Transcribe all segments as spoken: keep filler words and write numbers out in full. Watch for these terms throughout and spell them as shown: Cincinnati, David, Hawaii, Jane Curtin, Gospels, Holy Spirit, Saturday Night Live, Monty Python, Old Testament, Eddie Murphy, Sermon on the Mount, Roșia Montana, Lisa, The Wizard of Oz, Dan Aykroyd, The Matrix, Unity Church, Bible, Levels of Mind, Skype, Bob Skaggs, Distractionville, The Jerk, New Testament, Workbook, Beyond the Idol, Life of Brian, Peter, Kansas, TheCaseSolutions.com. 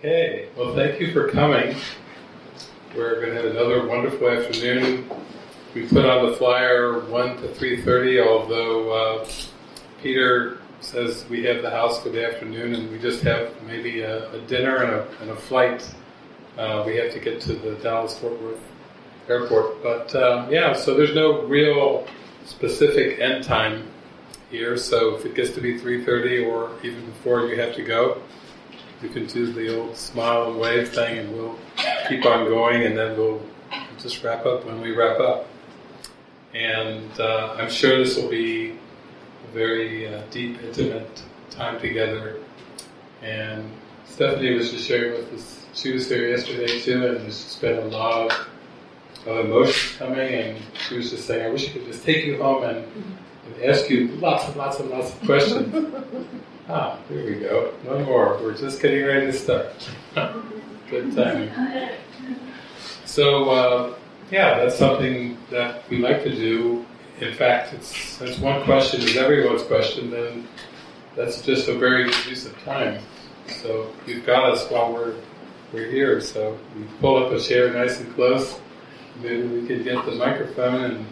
Okay, well, thank you for coming. We're going to have another wonderful afternoon. We put on the flyer one to three thirty, although uh, Peter says we have the house for the afternoon, and we just have maybe a, a dinner and a, and a flight. Uh, we have to get to the Dallas Fort Worth Airport. But, uh, yeah, so there's no real specific end time here, so if it gets to be three thirty or even before you have to go, you can do the old smile and wave thing, and we'll keep on going, and then we'll just wrap up when we wrap up. And uh, I'm sure this will be a very uh, deep, intimate time together. And Stephanie was just sharing with us, she was here yesterday too, and there's just been a lot of, of emotions coming, and she was just saying, I wish I could just take you home and, and ask you lots and lots and lots of questions. Ah, here we go. One more. We're just getting ready to start. Good timing. So, uh, yeah, that's something that we like to do. In fact, it's that's one question is everyone's question, then that's just a very good use of time. So you've got us while we're we're here. So we pull up a chair nice and close. Maybe we could get the microphone and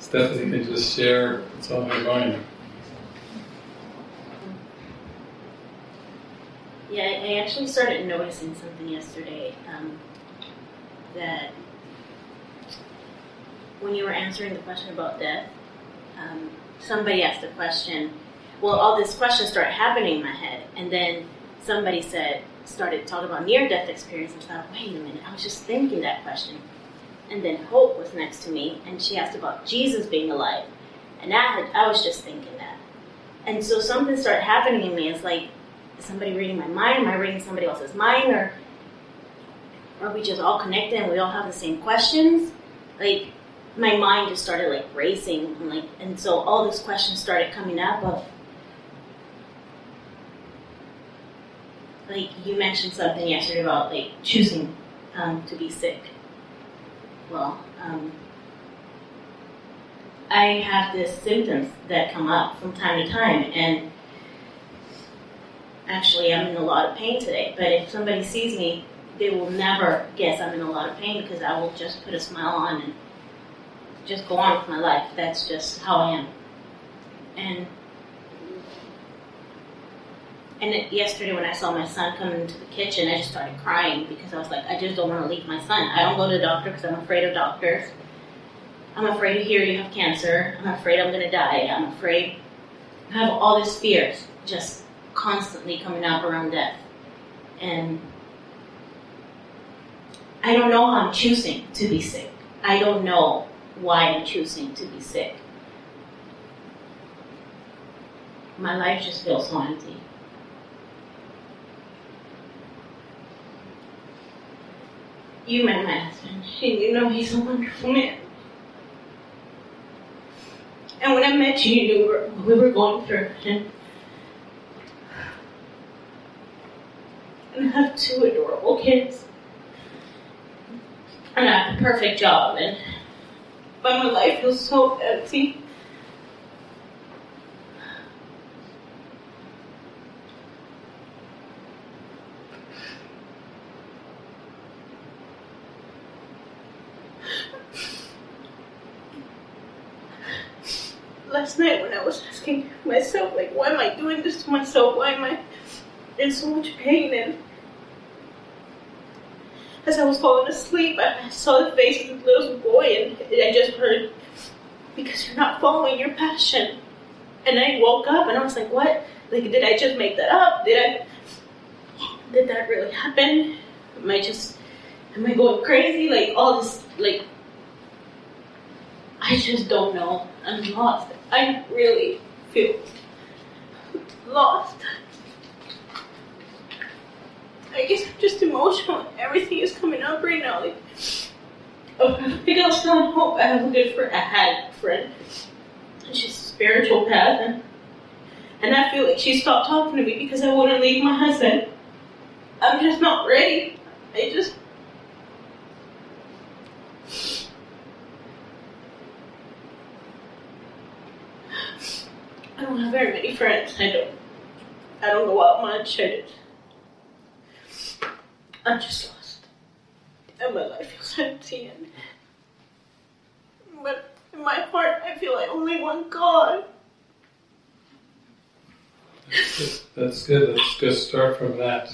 Stephanie can just share what's on her mind. Yeah, I actually started noticing something yesterday, um, that when you were answering the question about death, um, somebody asked a question, well, all these questions started happening in my head, and then somebody said, started talking about near-death experience, and I thought, wait a minute, I was just thinking that question. And then Hope was next to me, and she asked about Jesus being alive, and I, had, I was just thinking that. And so something started happening in me, it's like, is somebody reading my mind? Am I reading somebody else's mind? Or are we just all connected and we all have the same questions? Like, my mind just started, like, racing. And, like, and so all these questions started coming up of, like, you mentioned something yesterday about, like, choosing um, to be sick. Well, um, I have these symptoms that come up from time to time, and actually, I'm in a lot of pain today, but if somebody sees me, they will never guess I'm in a lot of pain because I will just put a smile on and just go on with my life. That's just how I am. And and it, yesterday when I saw my son come into the kitchen, I just started crying because I was like, I just don't want to leave my son. I don't go to the doctor because I'm afraid of doctors. I'm afraid to hear you have cancer. I'm afraid I'm going to die. I'm afraid. I have all these fears just constantly coming up around death, and I don't know how I'm choosing to be sick. I don't know why I'm choosing to be sick. My life just feels so empty. You met my husband, and you know he's a wonderful man. And when I met you, you knew we were going through it. And I have two adorable kids, and I have a perfect job, and but my life feels so empty. Last night when I was asking myself, like, why am I doing this to myself? Why am I in so much pain? And as I was falling asleep, I saw the face of the little boy, and I just heard, because you're not following your passion. And I woke up and I was like, what? Like, did I just make that up? Did I, did that really happen? Am I just, am I going crazy? Like, all this, like, I just don't know. I'm lost. I really feel lost. I guess I'm just emotional. Everything is coming up right now. Like, oh, because I still have hope. I have a good friend. I had a friend. And she's a spiritual path, and, and I feel like she stopped talking to me because I wouldn't leave my husband. I'm just not ready. I just. I don't have very many friends. I don't. I don't go out much. I just. I'm just lost. And my life feels empty, and but in my heart I feel I only want God. That's good. That's good. Let's just start from that.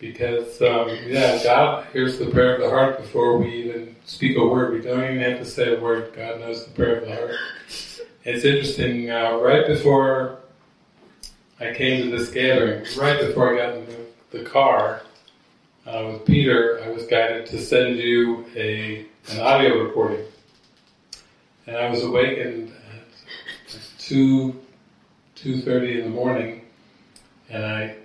Because, um, yeah, God hears the prayer of the heart before we even speak a word. We don't even have to say a word. God knows the prayer of the heart. It's interesting, uh, right before I came to this gathering, right before I got in the, the car uh, with Peter, I was guided to send you a an audio recording. And I was awakened at two thirty in the morning, and I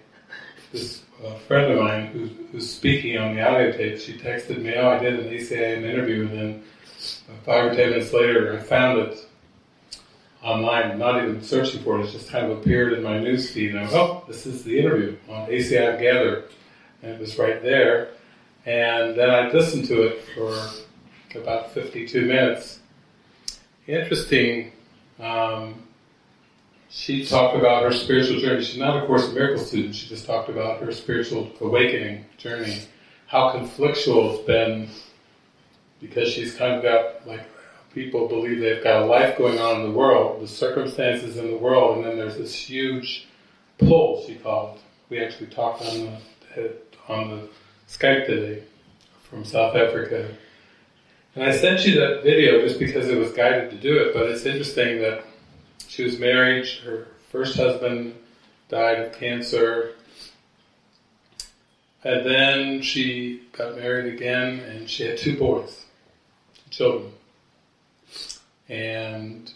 just... a friend of mine who was speaking on the audio tape, she texted me, oh, I did an E C A M interview, and then five or ten minutes later, I found it online, not even searching for it, it just kind of appeared in my news feed, and I was, oh, this is the interview on A C I M Gather, and it was right there, and then I listened to it for about fifty-two minutes. Interesting, um, she talked about her spiritual journey. She's not a Course in Miracles student. She just talked about her spiritual awakening journey, how conflictual it's been, because she's kind of got, like, people believe they've got a life going on in the world, the circumstances in the world, and then there's this huge pull, she called it. We actually talked on the, on the Skype today from South Africa. And I sent you that video just because it was guided to do it, but it's interesting that she was married, her first husband died of cancer, and then she got married again, and she had two boys, two children. And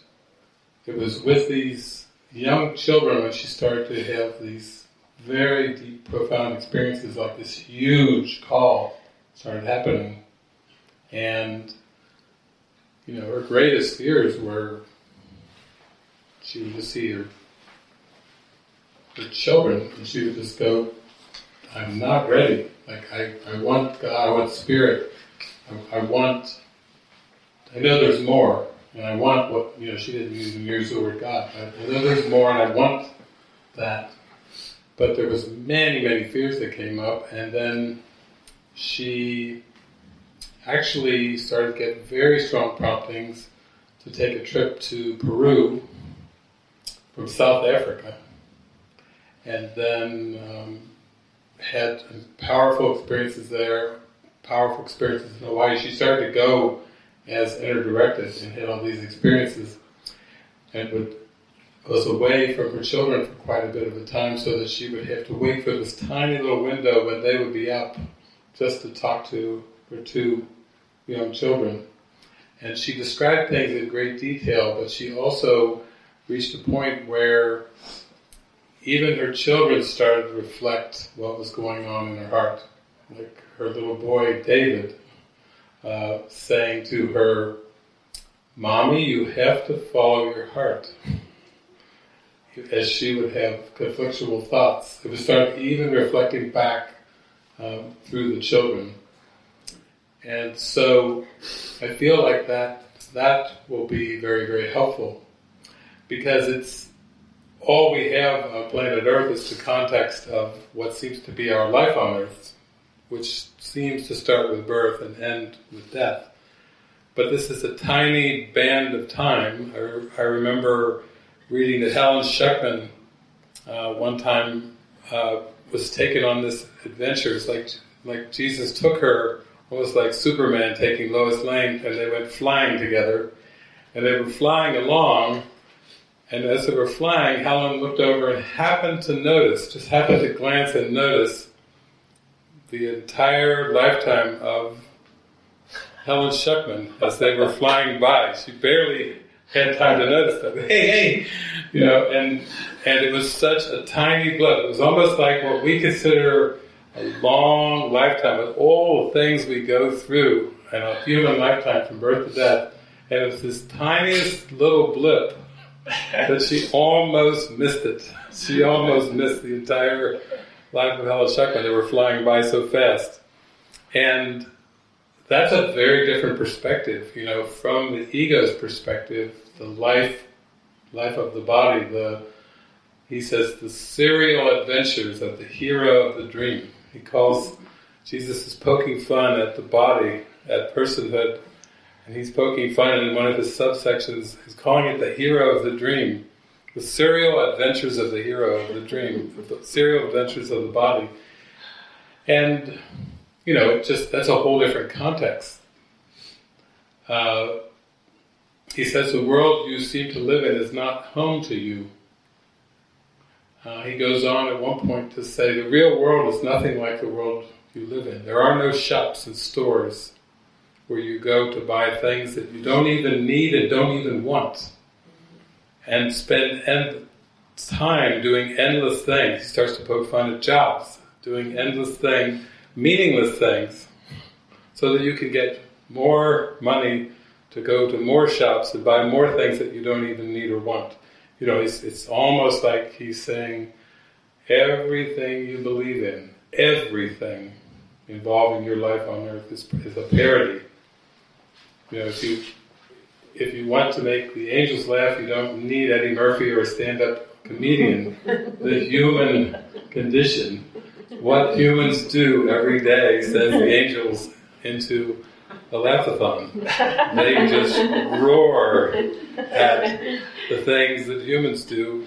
it was with these young children when she started to have these very deep, profound experiences, like this huge call started happening. And, you know, her greatest fears were... she would just see her, her children, and she would just go, I'm not ready. Like, I, I want God, I want Spirit. I, I want, I know there's more, and I want what, you know, she didn't even use the word God. I, I know there's more, and I want that. But there was many, many fears that came up, and then she actually started to get very strong promptings to take a trip to Peru, from South Africa, and then um, had powerful experiences there, powerful experiences in Hawaii. She started to go as inner-directed and had all these experiences, and would, was away from her children for quite a bit of a time, so that she would have to wait for this tiny little window when they would be up just to talk to her two young children. And she described things in great detail, but she also reached a point where even her children started to reflect what was going on in her heart. Like her little boy, David, uh, saying to her, Mommy, you have to follow your heart. As she would have conflictual thoughts. It would start even reflecting back um, through the children. And so I feel like that that will be very, very helpful. Because it's all we have on planet Earth is the context of what seems to be our life on Earth, which seems to start with birth and end with death. But this is a tiny band of time. I, I remember reading that Helen Schucman uh, one time uh, was taken on this adventure. It's like, like Jesus took her, almost like Superman taking Lois Lane, and they went flying together. And they were flying along, and as they were flying, Helen looked over and happened to notice, just happened to glance and notice the entire lifetime of Helen Schucman as they were flying by. She barely had time to notice that. Hey, hey! You know, and and it was such a tiny blip. It was almost like what we consider a long lifetime, with all the things we go through in a human lifetime from birth to death. And it was this tiniest little blip that she almost missed it. She almost missed the entire life of Helen Schucman. They were flying by so fast. And that's a very different perspective, you know, from the ego's perspective, the life life of the body, the, he says, the serial adventures of the hero of the dream. He calls Jesus is poking fun at the body, at personhood, and he's poking fun in one of his subsections. He's calling it the hero of the dream, the serial adventures of the hero of the dream, the serial adventures of the body. And, you know, just that's a whole different context. Uh, he says the world you seem to live in is not home to you. Uh, he goes on at one point to say, the real world is nothing like the world you live in. There are no shops and stores where you go to buy things that you don't even need and don't even want, and spend end- time doing endless things. He starts to poke fun at jobs, doing endless things, meaningless things, so that you can get more money to go to more shops and buy more things that you don't even need or want. You know, it's, it's almost like he's saying, everything you believe in, everything involving your life on earth is, is a parody. You know, if you, if you want to make the angels laugh, you don't need Eddie Murphy or a stand-up comedian. The human condition, what humans do every day, sends the angels into a laugh-a-thon. They just roar at the things that humans do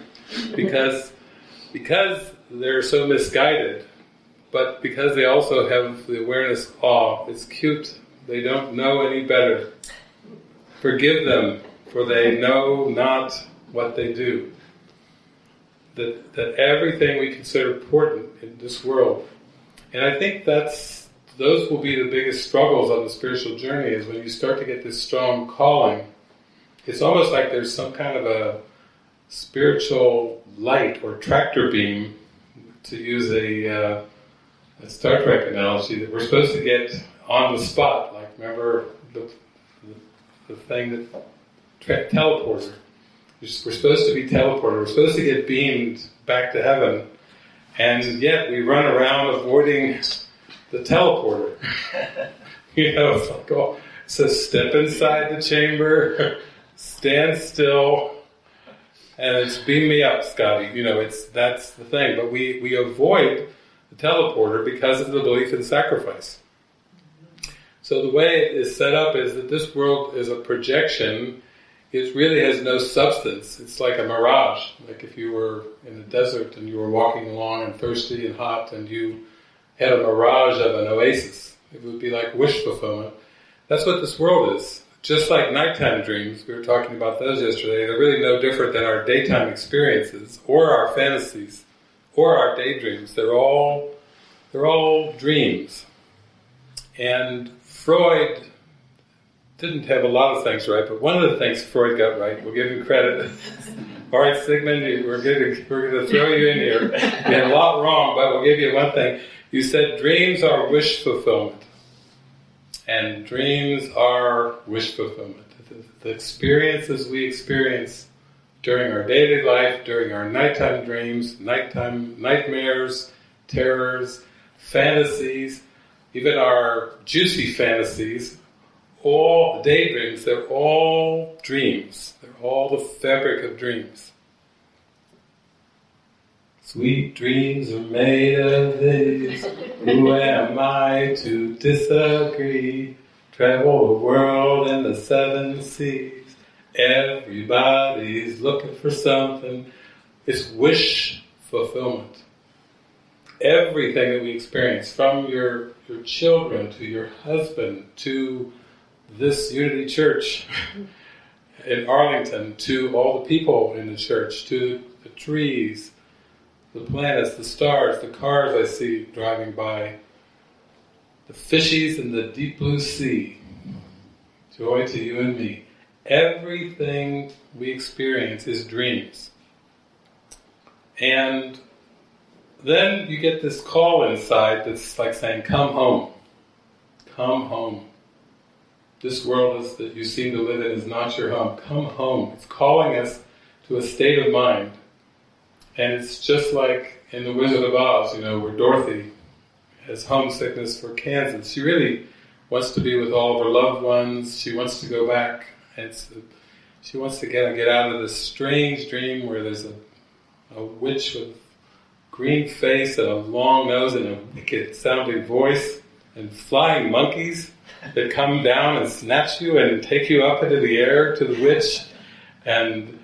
because because they're so misguided, but because they also have the awareness, oh, it's cute, they don't know any better. Forgive them, for they know not what they do. That that everything we consider important in this world, and I think that's those will be the biggest struggles on the spiritual journey, is when you start to get this strong calling. It's almost like there's some kind of a spiritual light or tractor beam, to use a, uh, a Star Trek analogy, that we're supposed to get on the spot. Like, remember the the, the thing that tra- teleporter. We're supposed to be teleported. We're supposed to get beamed back to heaven, and yet we run around avoiding the teleporter. You know, it's like, oh, so step inside the chamber, stand still, and it's beam me up, Scotty. You know, it's that's the thing. But we, we avoid the teleporter because of the belief in sacrifice. So the way it is set up is that this world is a projection. It really has no substance. It's like a mirage. Like if you were in the desert and you were walking along and thirsty and hot and you had a mirage of an oasis, it would be like wish fulfillment. That's what this world is. Just like nighttime dreams, we were talking about those yesterday, they're really no different than our daytime experiences or our fantasies or our daydreams. They're all, they're all dreams. And Freud didn't have a lot of things right, but one of the things Freud got right, we'll give him credit. All right, Sigmund, we're going we're going to throw you in here. You had a lot wrong, but we'll give you one thing. You said dreams are wish fulfillment. And dreams are wish fulfillment. The experiences we experience during our daily life, during our nighttime dreams, nighttime nightmares, terrors, fantasies, even our juicy fantasies, all daydreams, they're all dreams. They're all the fabric of dreams. Sweet dreams are made of this. Who am I to disagree? Travel the world and the seven seas. Everybody's looking for something. It's wish fulfillment. Everything that we experience, from your, your children to your husband to this Unity Church in Arlington, to all the people in the church, to the trees, the planets, the stars, the cars I see driving by, the fishies in the deep blue sea, joy to you and me. Everything we experience is dreams. And then you get this call inside that's like saying, come home, come home. This world is, that you seem to live in, is not your home. Come home. It's calling us to a state of mind. And it's just like in The Wizard of Oz, you know, where Dorothy has homesickness for Kansas. She really wants to be with all of her loved ones. She wants to go back. And she wants to get, get out of this strange dream where there's a, a witch with a green face and a long nose and a wicked sounding voice. and flying monkeys that come down and snatch you and take you up into the air to the witch, and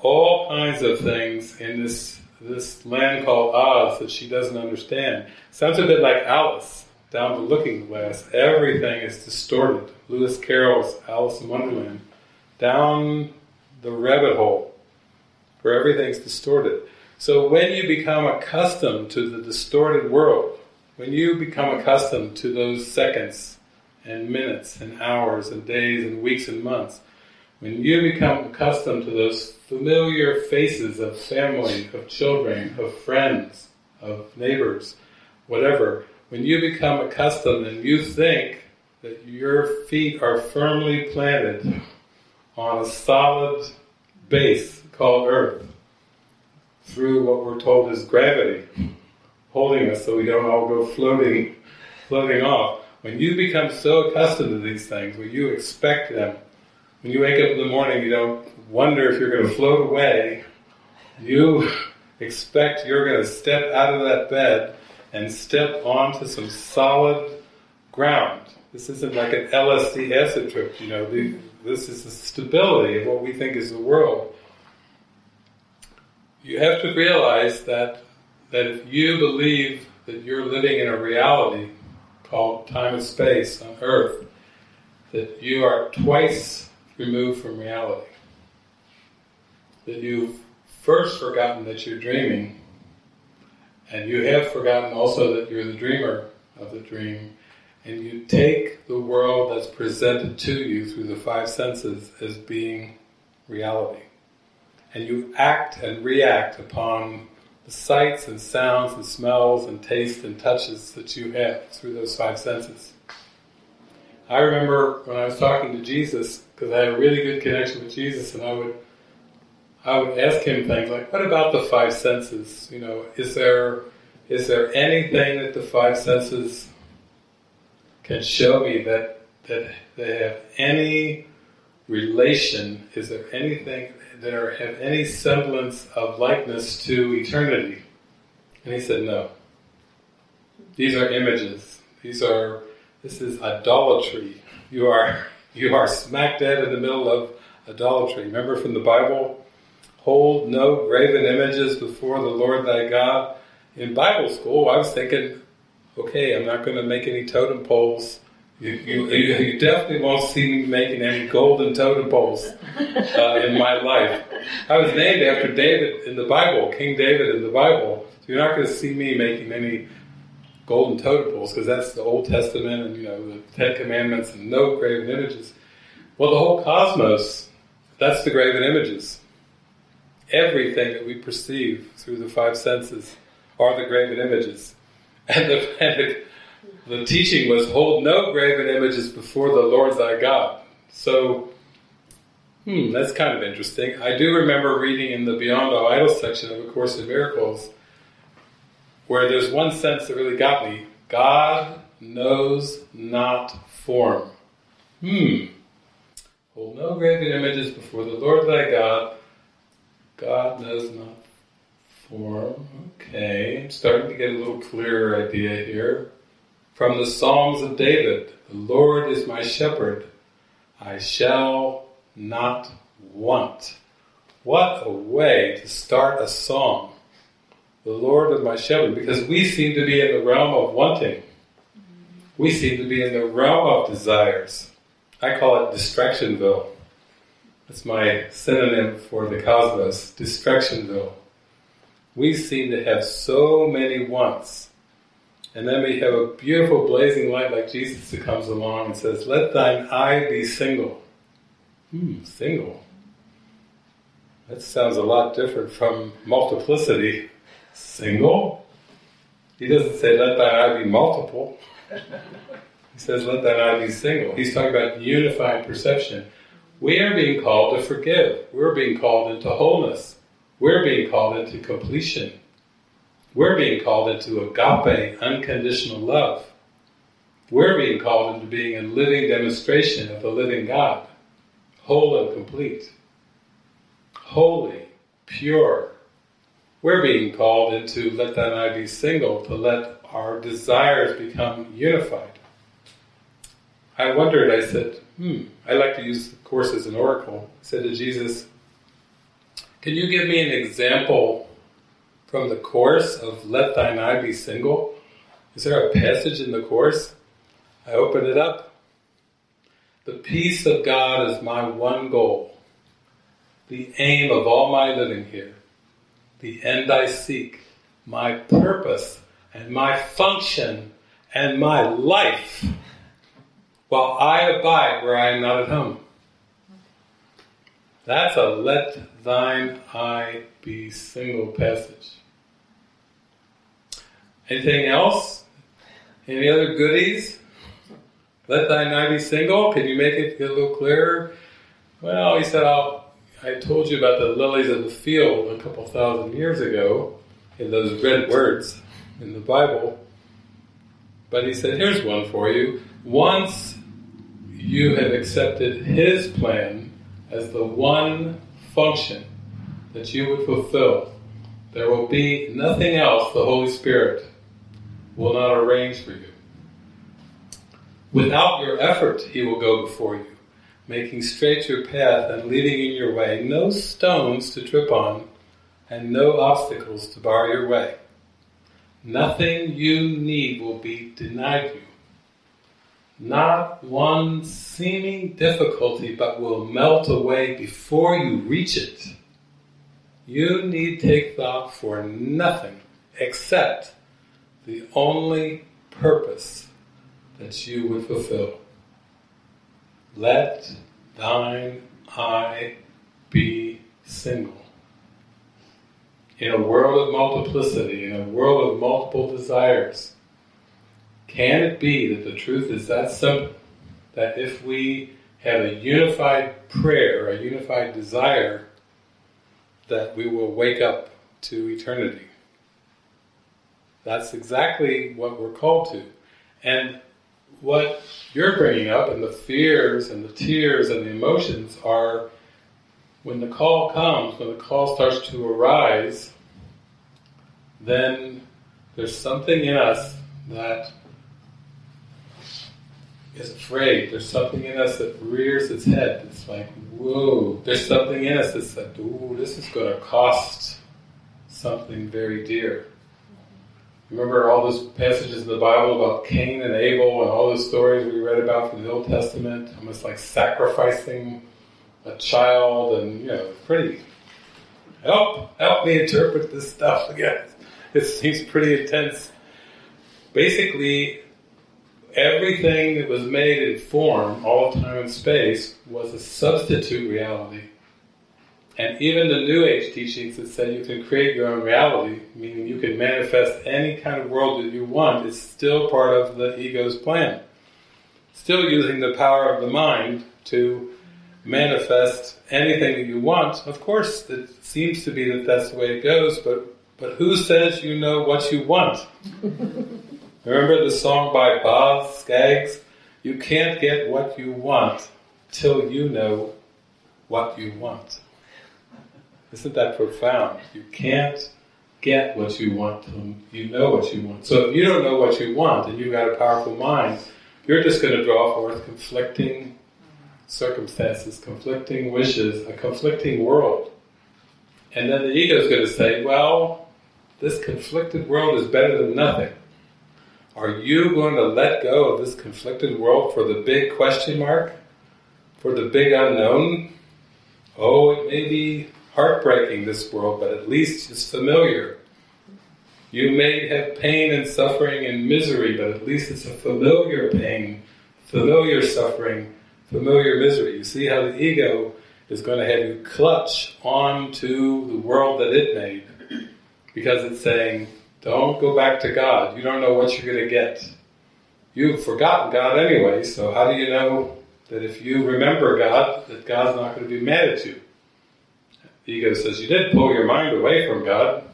all kinds of things in this this land called Oz that she doesn't understand. Sounds a bit like Alice down the looking glass. Everything is distorted. Lewis Carroll's Alice in Wonderland. Down the rabbit hole where everything's distorted. So when you become accustomed to the distorted world, when you become accustomed to those seconds and minutes and hours and days and weeks and months, when you become accustomed to those familiar faces of family, of children, of friends, of neighbors, whatever, when you become accustomed and you think that your feet are firmly planted on a solid base called Earth, through what we're told is gravity, holding us so we don't all go floating floating off. When you become so accustomed to these things, when you expect them, when you wake up in the morning, you don't wonder if you're going to float away. You expect you're going to step out of that bed and step onto some solid ground. This isn't like an L S D acid trip, you know. The, this is the stability of what we think is the world. You have to realize that that if you believe that you're living in a reality called time and space on Earth, that you are twice removed from reality. That you've first forgotten that you're dreaming, and you have forgotten also that you're the dreamer of the dream, and you take the world that's presented to you through the five senses as being reality. And you act and react upon the sights and sounds and smells and tastes and touches that you have through those five senses. I remember when I was talking to Jesus, because I had a really good connection with Jesus, and I would I would ask him things like, what about the five senses? You know, is there is there anything that the five senses can show me that that they have any relation? Is there anything that are, have any semblance of likeness to eternity? And he said, no. These are images. These are this is idolatry. You are you are smack dab in the middle of idolatry. Remember from the Bible? Hold no graven images before the Lord thy God. In Bible school, I was thinking, okay, I'm not going to make any totem poles. You, you, you definitely won't see me making any golden totem poles uh, in my life. I was named after David in the Bible, King David in the Bible. So you're not going to see me making any golden totem poles, because that's the Old Testament and, you know, the Ten Commandments and no graven images. Well, the whole cosmos, that's the graven images. Everything that we perceive through the five senses are the graven images. And the, and the The teaching was, hold no graven images before the Lord thy God. So, hmm, that's kind of interesting. I do remember reading in the Beyond the Idol section of A Course in Miracles, where there's one sense that really got me. God knows not form. Hmm. Hold no graven images before the Lord thy God. God knows not form. Okay, I'm starting to get a little clearer idea here. From the Psalms of David, the Lord is my shepherd, I shall not want. What a way to start a song. The Lord is my shepherd, because we seem to be in the realm of wanting. We seem to be in the realm of desires. I call it Distractionville. That's my synonym for the cosmos, Distractionville. We seem to have so many wants. And then we have a beautiful blazing light like Jesus that comes along and says, let thine eye be single. Hmm, single. That sounds a lot different from multiplicity. Single? He doesn't say, let thine eye be multiple. He says, let thine eye be single. He's talking about unified perception. We are being called to forgive. We're being called into wholeness. We're being called into completion. We're being called into agape, unconditional love. We're being called into being a living demonstration of the living God, whole and complete, holy, pure. We're being called into let thine eye be single, to let our desires become unified. I wondered, I said, hmm, I like to use the Course as an oracle. I said to Jesus, can you give me an example from the Course of Let Thine Eye Be Single? Is there a passage in the Course? I opened it up. The peace of God is my one goal, the aim of all my living here, the end I seek, my purpose and my function and my life, while I abide where I am not at home. That's a let thine eye be single passage. Anything else? Any other goodies? Let thine eye be single? Can you make it get a little clearer? Well, he said, I'll, I told you about the lilies of the field a couple thousand years ago, in those red words in the Bible. But he said, here's one for you. Once you have accepted his plan as the one function that you would fulfill, there will be nothing else the Holy Spirit will not arrange for you. Without your effort, he will go before you, making straight your path and leading in your way, no stones to trip on and no obstacles to bar your way. Nothing you need will be denied you. Not one seeming difficulty, but will melt away before you reach it. You need take thought for nothing except the only purpose that you would fulfill. Let thine eye be single. In a world of multiplicity, in a world of multiple desires, can it be that the truth is that simple? That if we have a unified prayer, a unified desire, that we will wake up to eternity. That's exactly what we're called to. And what you're bringing up, and the fears, and the tears, and the emotions are, when the call comes, when the call starts to arise, then there's something in us that is afraid. There's something in us that rears its head. It's like, whoa. There's something in us that's like, ooh, this is going to cost something very dear. Remember all those passages in the Bible about Cain and Abel and all those stories we read about from the Old Testament, almost like sacrificing a child and, you know, pretty, help, help me interpret this stuff again. It seems pretty intense. Basically, everything that was made in form, all time and space, was a substitute reality. And even the New Age teachings that say you can create your own reality, meaning you can manifest any kind of world that you want, is still part of the ego's plan. Still using the power of the mind to manifest anything that you want. Of course, it seems to be that that's the way it goes, but, but who says you know what you want? Remember the song by Bob Skaggs? You can't get what you want till you know what you want. Isn't that profound? You can't get what you want till you know what you want. So if you don't know what you want and you've got a powerful mind, you're just going to draw forth conflicting circumstances, conflicting wishes, a conflicting world. And then the ego is going to say, well, this conflicted world is better than nothing. Are you going to let go of this conflicted world for the big question mark? For the big unknown? Oh, it may be heartbreaking, this world, but at least it's familiar. You may have pain and suffering and misery, but at least it's a familiar pain, familiar suffering, familiar misery. You see how the ego is going to have you clutch onto the world that it made, because it's saying, don't go back to God. You don't know what you're going to get. You've forgotten God anyway, so how do you know that if you remember God, that God's not going to be mad at you? The ego says, you did pull your mind away from God.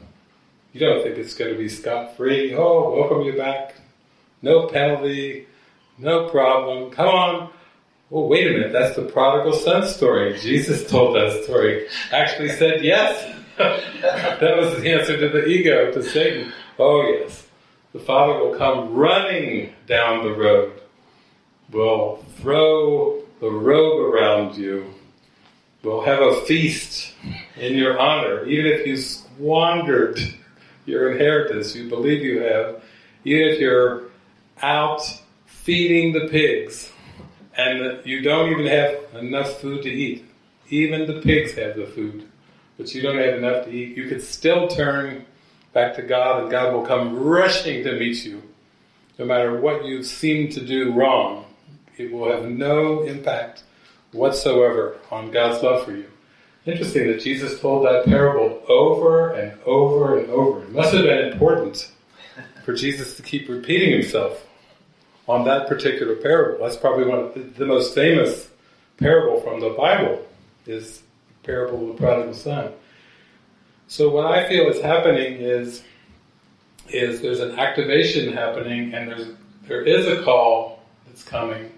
You don't think it's going to be scot-free. Oh, welcome you back. No penalty. No problem. Come on. Oh, wait a minute. That's the prodigal son story. Jesus told that story. Actually said yes. That was the answer to the ego, to Satan. Oh yes, the father will come running down the road, will throw the robe around you, will have a feast in your honor, even if you squandered your inheritance you believe you have, even if you're out feeding the pigs and you don't even have enough food to eat. Even the pigs have the food, but you don't have enough to eat. You could still turn back to God, and God will come rushing to meet you. No matter what you seem to do wrong, it will have no impact whatsoever on God's love for you. Interesting that Jesus told that parable over and over and over. It must have been important for Jesus to keep repeating himself on that particular parable. That's probably one of the, the most famous parable from the Bible, is the parable of the prodigal son. So what I feel is happening is, is there's an activation happening, and there's, there is a call that's coming,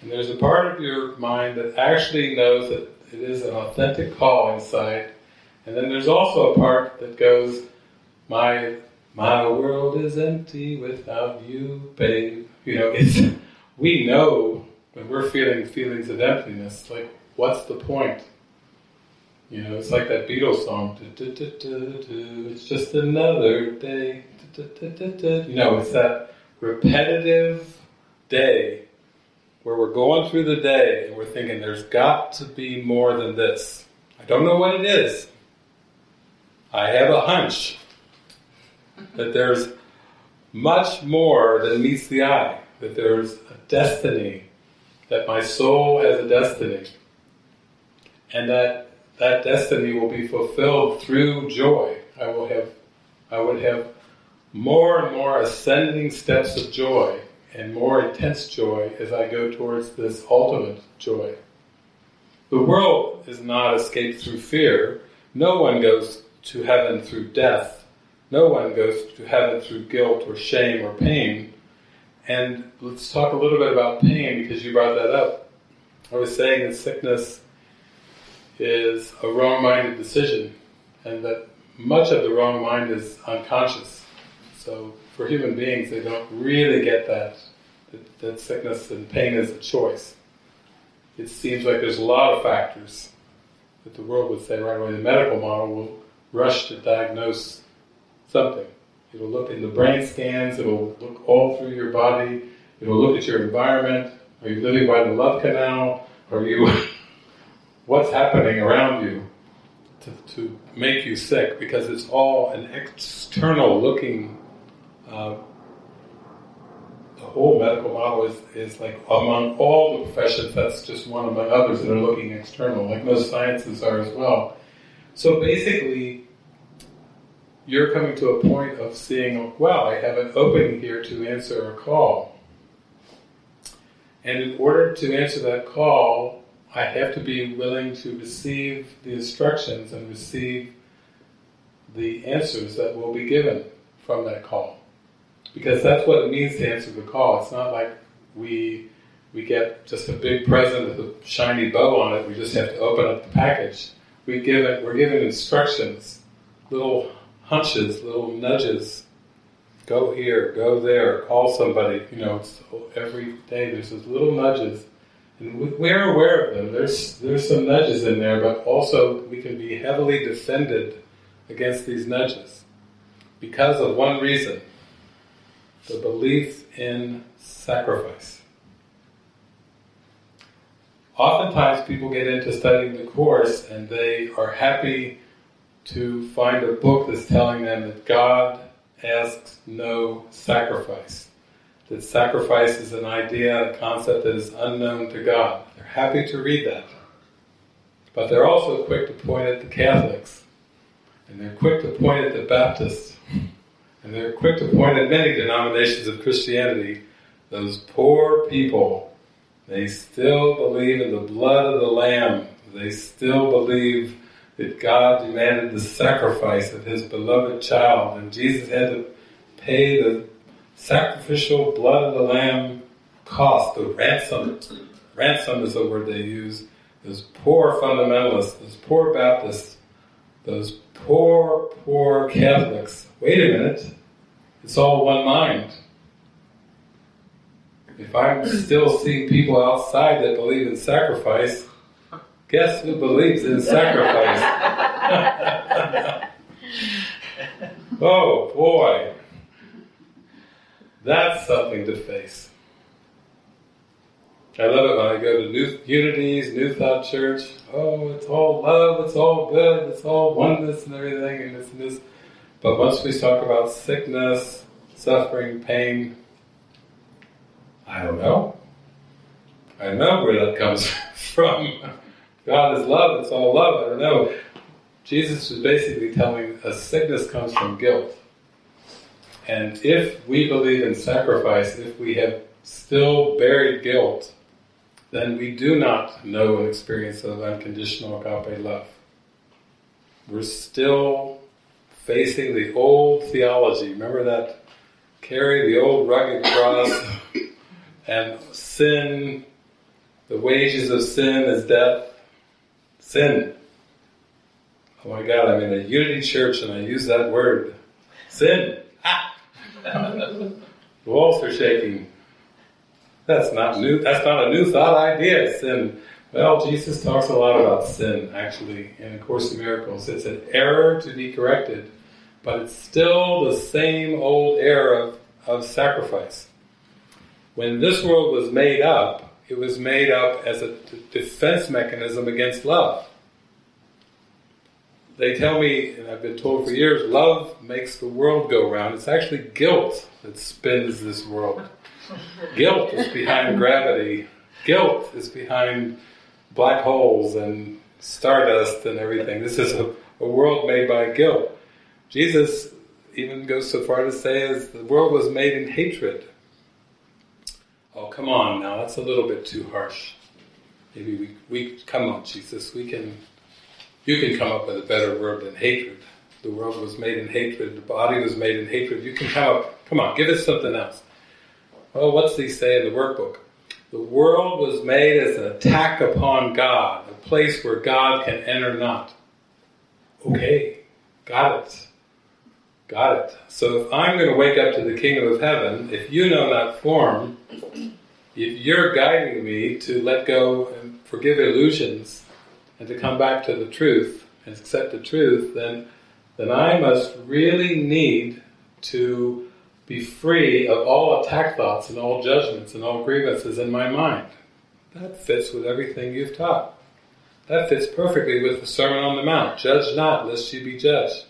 and there's a part of your mind that actually knows that it is an authentic call inside, and then there's also a part that goes, my my world is empty without you, babe. You know, it's, we know when we're feeling feelings of emptiness, like, what's the point? You know, it's like that Beatles song, do, do, do, do, do, it's just another day, do, do, do, do, do. You know, it's that repetitive day where we're going through the day and we're thinking, there's got to be more than this. I don't know what it is. I have a hunch that there's much more than meets the eye, that there's a destiny, that my soul has a destiny, and that that destiny will be fulfilled through joy. I will have, I would have more and more ascending steps of joy and more intense joy as I go towards this ultimate joy. The world is not escaped through fear. No one goes to heaven through death. No one goes to heaven through guilt or shame or pain. And let's talk a little bit about pain, because you brought that up. I was saying that sickness is a wrong-minded decision, and that much of the wrong mind is unconscious. So for human beings, they don't really get that, that, that sickness and pain is a choice. It seems like there's a lot of factors that the world would say right away. The medical model will rush to diagnose something. It'll look in the brain scans, it'll look all through your body, it'll look at your environment. Are you living by the love canal? Are you... what's happening around you to, to make you sick, because it's all an external looking, uh, the whole medical model is, is like, among all the professions, that's just one among others that are looking external, like most sciences are as well. So basically, you're coming to a point of seeing, wow, I have an opening here to answer a call. And in order to answer that call, I have to be willing to receive the instructions and receive the answers that will be given from that call. Because that's what it means to answer the call. It's not like we we get just a big present with a shiny bow on it. We just have to open up the package. We give it, we're given instructions, little hunches, little nudges. Go here, go there, call somebody. You know, it's, every day there's those little nudges. And we're aware of them. There's there's some nudges in there, but also we can be heavily defended against these nudges because of one reason: the belief in sacrifice. Oftentimes people get into studying the Course and they are happy to find a book that's telling them that God asks no sacrifice. That sacrifice is an idea, a concept that is unknown to God. They're happy to read that. But they're also quick to point at the Catholics. And they're quick to point at the Baptists. And they're quick to point at many denominations of Christianity. Those poor people, they still believe in the blood of the Lamb. They still believe that God demanded the sacrifice of His beloved child. And Jesus had to pay the sacrificial blood of the Lamb cost, the ransom. Ransom is the word they use. Those poor fundamentalists, those poor Baptists, those poor, poor Catholics. Wait a minute. It's all one mind. If I'm still seeing people outside that believe in sacrifice, guess who believes in sacrifice? Oh boy, that's something to face. I love it when I go to New Unity's, New Thought Church. Oh, it's all love, it's all good, it's all oneness and everything, and this and this. But once we talk about sickness, suffering, pain, I don't know. I know where that comes from. God is love, it's all love, I don't know. Jesus was basically telling us sickness comes from guilt. And if we believe in sacrifice, if we have still buried guilt, then we do not know an experience of unconditional agape love. We're still facing the old theology. Remember that? Carry the old rugged cross and sin, the wages of sin is death. Sin. Oh my God, I'm in a Unity Church and I use that word. Sin. Ah. The walls are shaking. That's not new. That's not a new thought idea, sin. Well, Jesus talks a lot about sin, actually, in A Course in Miracles. It's an error to be corrected, but it's still the same old error of, of sacrifice. When this world was made up, it was made up as a defense mechanism against love. They tell me, and I've been told for years, love makes the world go round. It's actually guilt that spins this world. Guilt is behind gravity. Guilt is behind black holes and stardust and everything. This is a, a world made by guilt. Jesus even goes so far to say as the world was made in hatred. Oh, come on now, that's a little bit too harsh. Maybe we, we come on, Jesus, we can, you can come up with a better word than hatred. The world was made in hatred, the body was made in hatred. You can come up, come on, give us something else. Well, what's he say in the workbook? The world was made as an attack upon God, a place where God can enter not. Okay, got it. Got it. So if I'm going to wake up to the kingdom of heaven, if you know not form, if you're guiding me to let go and forgive illusions and to come back to the truth and accept the truth, then, then I must really need to be free of all attack thoughts and all judgments and all grievances in my mind. That fits with everything you've taught. That fits perfectly with the Sermon on the Mount. Judge not, lest you be judged.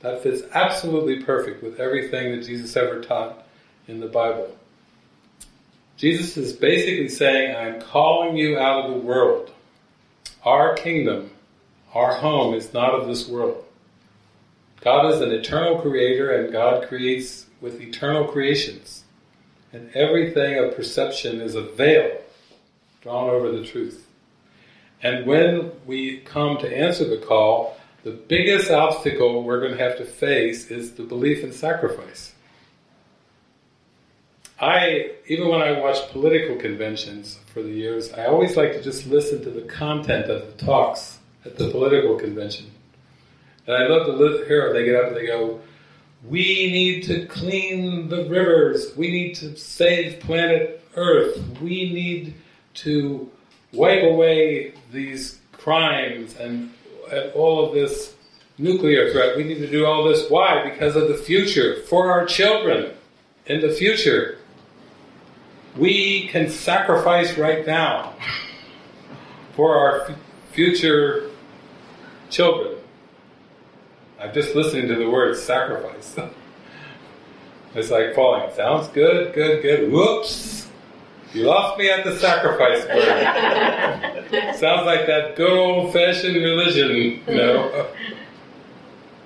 That fits absolutely perfect with everything that Jesus ever taught in the Bible. Jesus is basically saying, I'm calling you out of the world. Our kingdom, our home, is not of this world. God is an eternal creator, and God creates with eternal creations, and everything of perception is a veil drawn over the truth. And when we come to answer the call, the biggest obstacle we're going to have to face is the belief in sacrifice. I, even when I watch political conventions for the years, I always like to just listen to the content of the talks at the political convention. And I love to hear they get up and they go, we need to clean the rivers, we need to save planet Earth, we need to wipe away these crimes and, and all of this nuclear threat, we need to do all this. Why? Because of the future, for our children, in the future. We can sacrifice right now for our f- future children. I'm just listening to the word sacrifice. It's like falling. Sounds good, good, good. Whoops! You lost me at the sacrifice word. Sounds like that good old-fashioned religion, you know.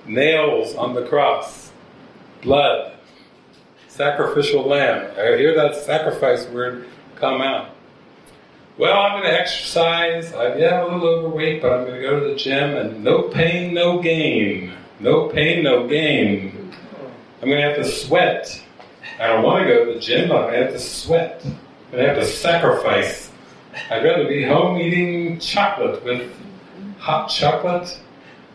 Nails on the cross. Blood. Sacrificial lamb. I hear that sacrifice word come out. Well, I'm going to exercise. I'm, yeah, a little overweight, but I'm going to go to the gym, and no pain, no gain. No pain, no gain. I'm going to have to sweat. I don't want to go to the gym, but I'm going to have to sweat. I'm going to have to sacrifice. I'd rather be home eating chocolate with hot chocolate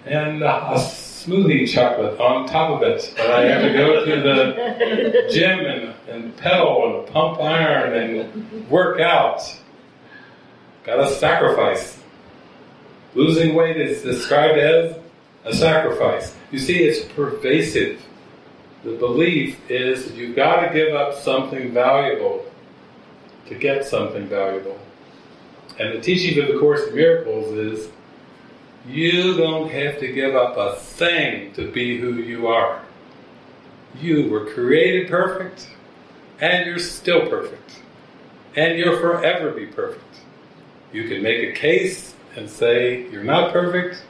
and a smoothie chocolate on top of it, but I had to go to the gym and, and pedal and pump iron and work out. Gotta sacrifice. Losing weight is described as a sacrifice. You see, it's pervasive. The belief is you've got to give up something valuable to get something valuable. And the teaching of the Course in Miracles is you don't have to give up a thing to be who you are. You were created perfect, and you're still perfect. And you'll forever be perfect. You can make a case and say you're not perfect,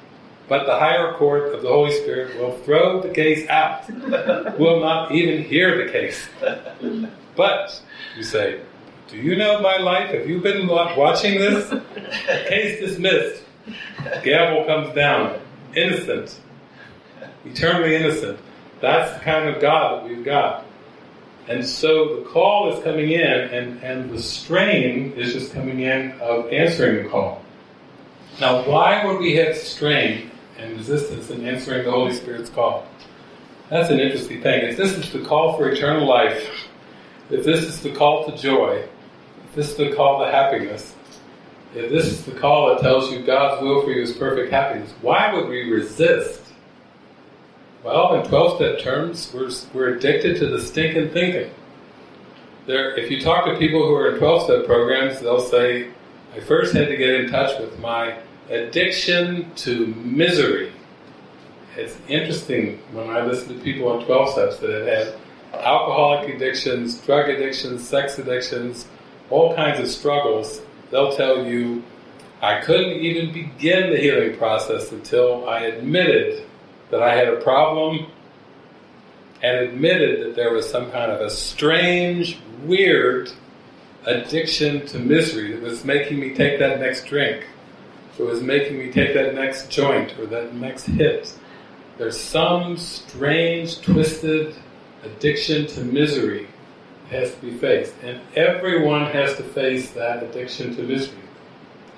but the higher court of the Holy Spirit will throw the case out, will not even hear the case. But, you say, do you know my life? Have you been watching this? Case dismissed. Gavel comes down. Innocent. Eternally innocent. That's the kind of God that we've got. And so the call is coming in, and, and the strain is just coming in of answering the call. Now, why would we have strain and resistance in answering the Holy Spirit's call? That's an interesting thing. If this is the call for eternal life, if this is the call to joy, if this is the call to happiness, if this is the call that tells you God's will for you is perfect happiness, why would we resist? Well, in twelve-step terms, we're, we're addicted to the stinking thinking. There, if you talk to people who are in twelve-step programs, they'll say, I first had to get in touch with my addiction to misery. It's interesting when I listen to people on twelve-steps that have had alcoholic addictions, drug addictions, sex addictions, all kinds of struggles. They'll tell you, I couldn't even begin the healing process until I admitted that I had a problem and admitted that there was some kind of a strange, weird addiction to misery that was making me take that next drink, that was making me take that next joint or that next hit. There's some strange, twisted addiction to misery that has to be faced, and everyone has to face that addiction to misery.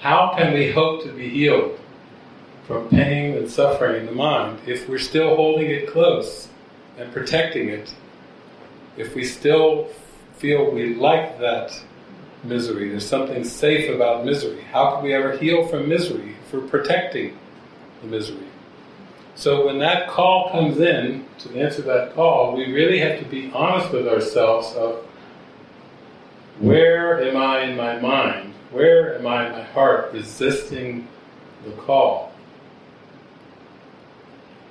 How can we hope to be healed from pain and suffering in the mind if we're still holding it close and protecting it, if we still feel we like that misery, there's something safe about misery? How can we ever heal from misery if we're protecting the misery? So when that call comes in, to answer that call, we really have to be honest with ourselves of, where am I in my mind? Where am I in my heart resisting the call?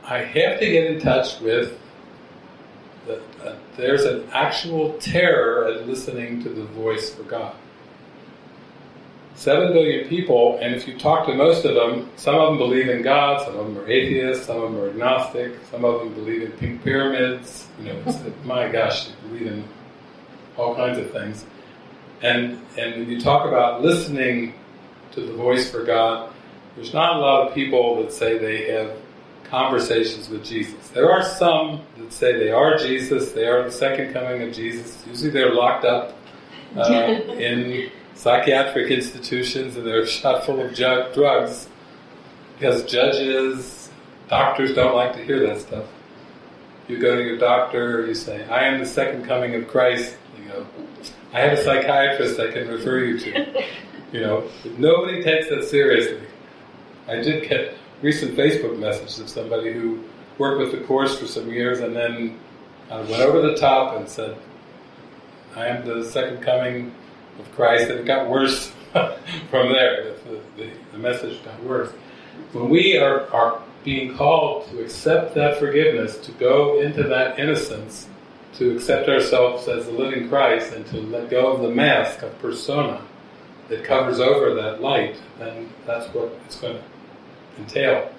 I have to get in touch with, the, uh, there's an actual terror at listening to the voice for God. Seven billion people, and if you talk to most of them, some of them believe in God, some of them are atheists, some of them are agnostic, some of them believe in pink pyramids, you know, it's, my gosh, they believe in all kinds of things. And, and when you talk about listening to the voice for God, there's not a lot of people that say they have conversations with Jesus. There are some that say they are Jesus, they are the second coming of Jesus. Usually they're locked up uh, in psychiatric institutions and they're shot full of jug- drugs because judges, doctors don't like to hear that stuff. You go to your doctor, you say, I am the second coming of Christ. You go, I have a psychiatrist I can refer you to. You know, nobody takes that seriously. I did get recent Facebook message of somebody who worked with the Course for some years and then uh, went over the top and said, I am the second coming of Christ, and it got worse from there. The, the, the message got worse. When we are, are being called to accept that forgiveness, to go into that innocence, to accept ourselves as the living Christ and to let go of the mask of persona that covers over that light, then that's what it's going to entail.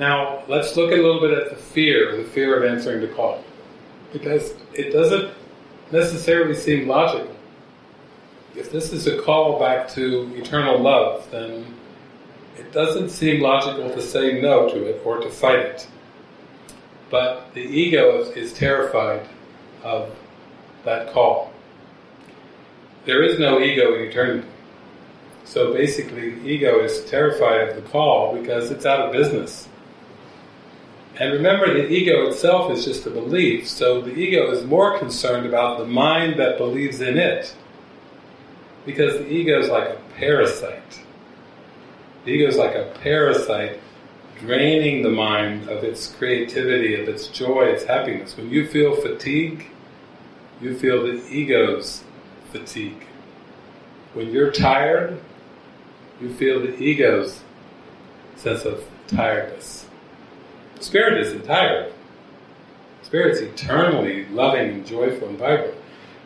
Now, let's look a little bit at the fear, the fear of answering the call, because it doesn't necessarily seem logical. If this is a call back to eternal love, then it doesn't seem logical to say no to it or to fight it. But the ego is terrified of that call. There is no ego in eternity. So basically, the ego is terrified of the call because it's out of business. And remember, the ego itself is just a belief, so the ego is more concerned about the mind that believes in it. Because the ego is like a parasite. The ego is like a parasite draining the mind of its creativity, of its joy, its happiness. When you feel fatigue, you feel the ego's fatigue. When you're tired, you feel the ego's sense of tiredness. Spirit isn't tired. Spirit's eternally loving and joyful and vibrant.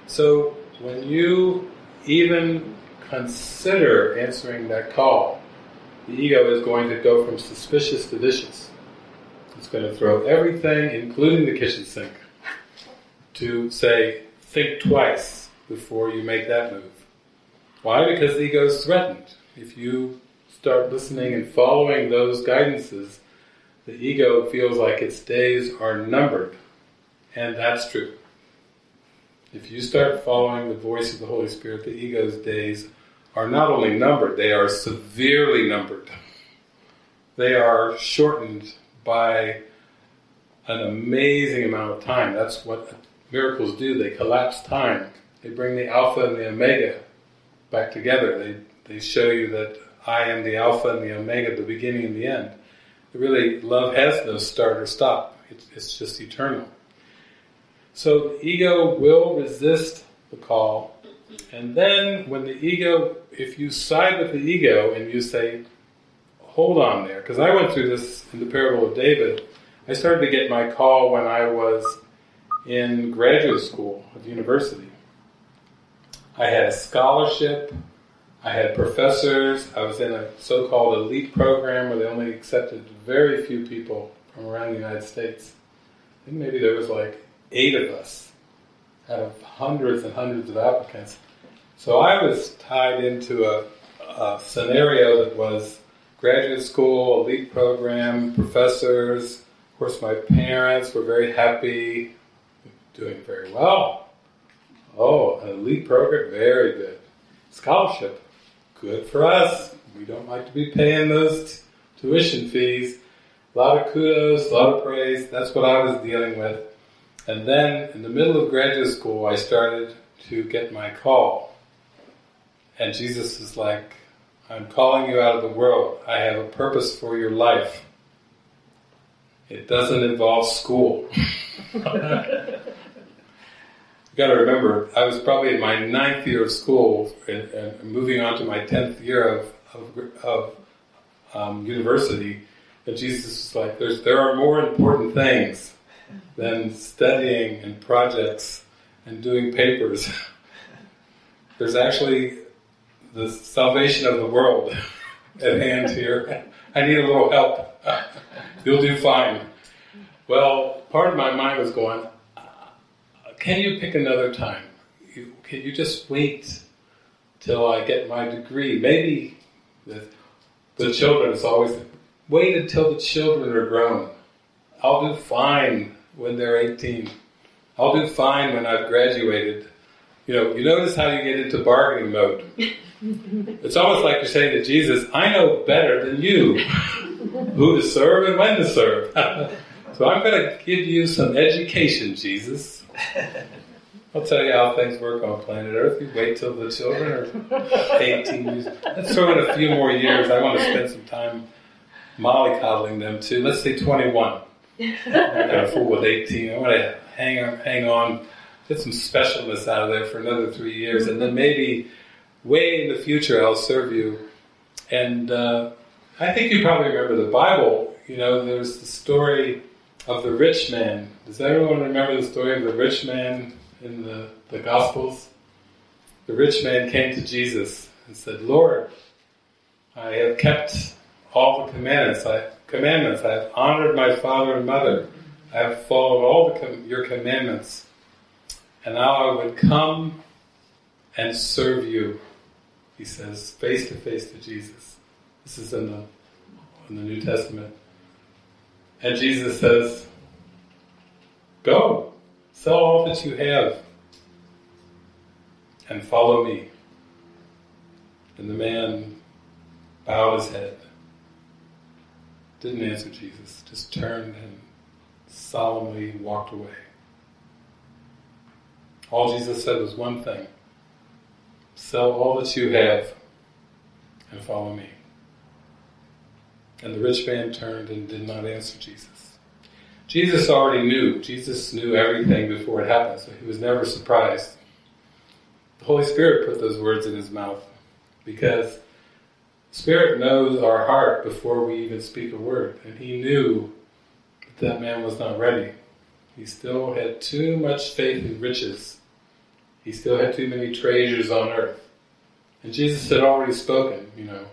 So when you even consider answering that call, the ego is going to go from suspicious to vicious. It's going to throw everything, including the kitchen sink, to say, think twice before you make that move. Why? Because the ego is threatened. If you start listening and following those guidances, the ego feels like its days are numbered, and that's true. If you start following the voice of the Holy Spirit, the ego's days are not only numbered, they are severely numbered. They are shortened by an amazing amount of time. That's what miracles do. They collapse time. They bring the Alpha and the Omega back together. They, they show you that I am the Alpha and the Omega, the beginning and the end. Really, love has no start or stop. It's, it's just eternal. So the ego will resist the call. And then when the ego, if you side with the ego and you say, hold on there, because I went through this in the parable of David. I started to get my call when I was in graduate school at the university. I had a scholarship. I had professors. I was in a so-called elite program where they only accepted very few people from around the United States. I think maybe there was like eight of us out of hundreds and hundreds of applicants. So I was tied into a, a scenario that was graduate school, elite program, professors. Of course, my parents were very happy, doing very well. Oh, an elite program, very good. Scholarship. Good for us. We don't like to be paying those t- tuition fees. A lot of kudos, a lot of praise. That's what I was dealing with. And then, in the middle of graduate school, I started to get my call. And Jesus is like, I'm calling you out of the world. I have a purpose for your life. It doesn't involve school. You've got to remember, I was probably in my ninth year of school, and, and moving on to my tenth year of, of, of um, university, that Jesus was like, There's, there are more important things than studying and projects and doing papers. There's actually the salvation of the world at hand here. I need a little help. You'll do fine. Well, part of my mind was going, can you pick another time? You, can you just wait till I get my degree? Maybe the, the children, it's always, wait until the children are grown. I'll do fine when they're eighteen. I'll do fine when I've graduated. You know, you notice how you get into bargaining mode. It's almost like you're saying to Jesus, I know better than you who to serve and when to serve. So I'm going to give you some education, Jesus. I'll tell you how things work on planet Earth. You wait till the children are eighteen years. Let's throw in a few more years. I want to spend some time mollycoddling them too. Let's say twenty-one. I'm not going to fool with eighteen. I want to hang on, hang on, get some specialness out of there for another three years, and then maybe way in the future I'll serve you. And uh, I think you probably remember the Bible. You know, there's the story of the rich man. Does everyone remember the story of the rich man in the, the Gospels? The rich man came to Jesus and said, Lord, I have kept all the commandments. I, commandments. I have honored my father and mother. I have followed all the com- your commandments. And now I would come and serve you, he says, face to face to Jesus. This is in the, in the New Testament. And Jesus says, go, sell all that you have, and follow me. And the man bowed his head, didn't answer Jesus, just turned and solemnly walked away. All Jesus said was one thing: sell all that you have and follow me. And the rich man turned and did not answer Jesus. Jesus already knew. Jesus knew everything before it happened, so he was never surprised. The Holy Spirit put those words in his mouth, because the Spirit knows our heart before we even speak a word. And he knew that that man was not ready. He still had too much faith in riches. He still had too many treasures on earth. And Jesus had already spoken, you know,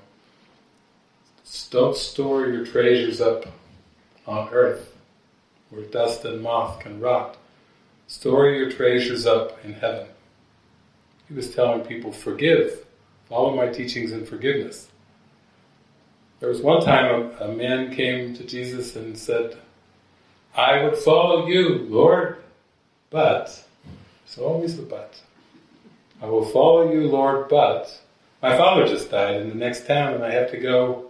don't store your treasures up on earth, where dust and moth can rot. Store your treasures up in heaven. He was telling people, forgive. Follow my teachings in forgiveness. There was one time a, a man came to Jesus and said, I would follow you, Lord, but, it's always the but, I will follow you, Lord, but my father just died in the next town and I have to go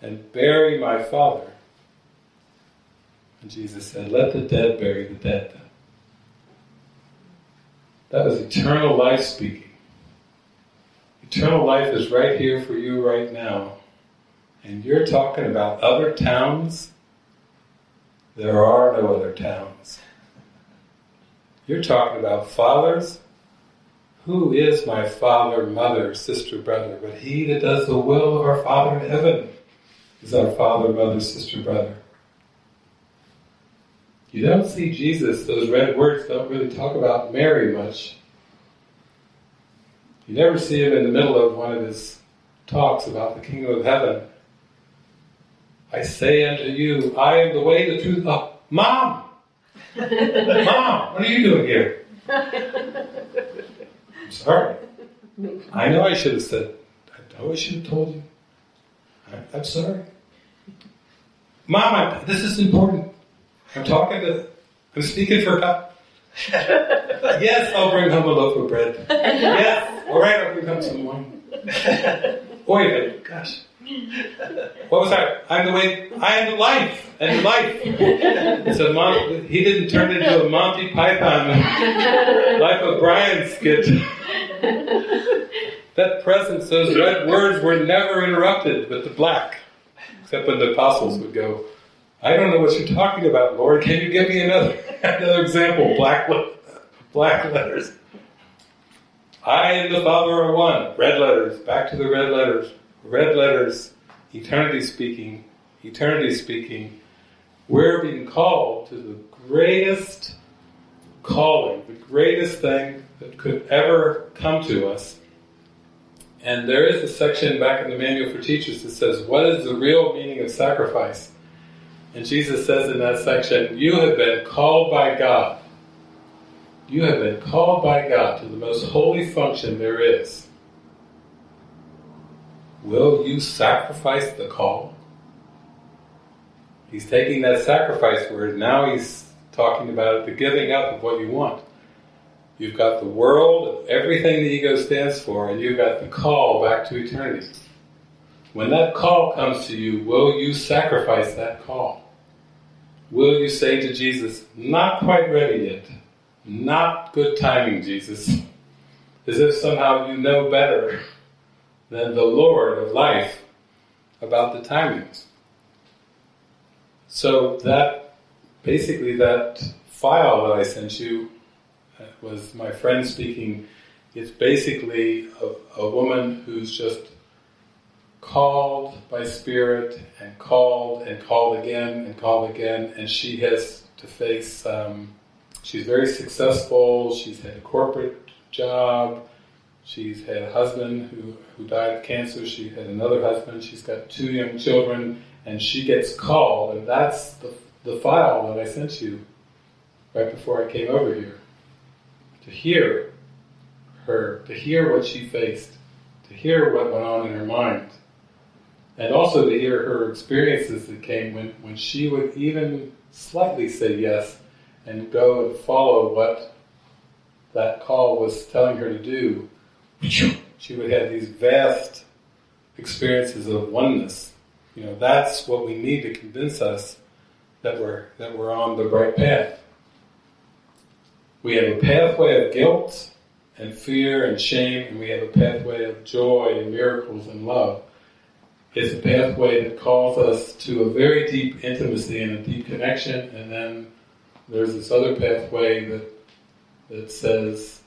and bury my father. And Jesus said, let the dead bury the dead. That was eternal life speaking. Eternal life is right here for you right now. And you're talking about other towns? There are no other towns. You're talking about fathers? Who is my father, mother, sister, brother? But he that does the will of our Father in heaven is our father, mother, sister, brother. You don't see Jesus, those red words don't really talk about Mary much. You never see him in the middle of one of his talks about the kingdom of heaven. I say unto you, I am the way, the truth, the... Mom! Mom, what are you doing here? I'm sorry. I know I should have said, I know I should have told you. I, I'm sorry. Mom, I, this is important. I'm talking to, I'm speaking for God. Yes, I'll bring home a loaf of bread. Yes, all right, I'll bring home some wine. Oy, gosh. What was I? I'm the way, I am the life, and life. So Mom, he didn't turn into a Monty Python Life of Brian skit. That presence, those red words were never interrupted with the black, except when the apostles would go, I don't know what you're talking about, Lord. Can you give me another another example? Black le- black letters. I and the Father are one. Red letters. Back to the red letters. Red letters. Eternity speaking. Eternity speaking. We're being called to the greatest calling, the greatest thing that could ever come to us. And there is a section back in the Manual for Teachers that says, what is the real meaning of sacrifice? And Jesus says in that section, you have been called by God. You have been called by God to the most holy function there is. Will you sacrifice the call? He's taking that sacrifice word, now he's talking about the giving up of what you want. You've got the world, everything the ego stands for, and you've got the call back to eternity. When that call comes to you, will you sacrifice that call? Will you say to Jesus, not quite ready yet, not good timing, Jesus, as if somehow you know better than the Lord of life about the timings? So that, basically that file that I sent you, that was my friend speaking, it's basically a, a woman who's just called by Spirit, and called, and called again, and called again, and she has to face, um, she's very successful, she's had a corporate job, she's had a husband who, who died of cancer, she had another husband, she's got two young children, and she gets called, and that's the, the file that I sent you right before I came over here. To hear her, to hear what she faced, to hear what went on in her mind. And also to hear her experiences that came when, when she would even slightly say yes and go and follow what that call was telling her to do. She would have these vast experiences of oneness. You know, that's what we need to convince us that we're, that we're on the right path. We have a pathway of guilt and fear and shame, and we have a pathway of joy and miracles and love. It's a pathway that calls us to a very deep intimacy and a deep connection, and then there's this other pathway that that says,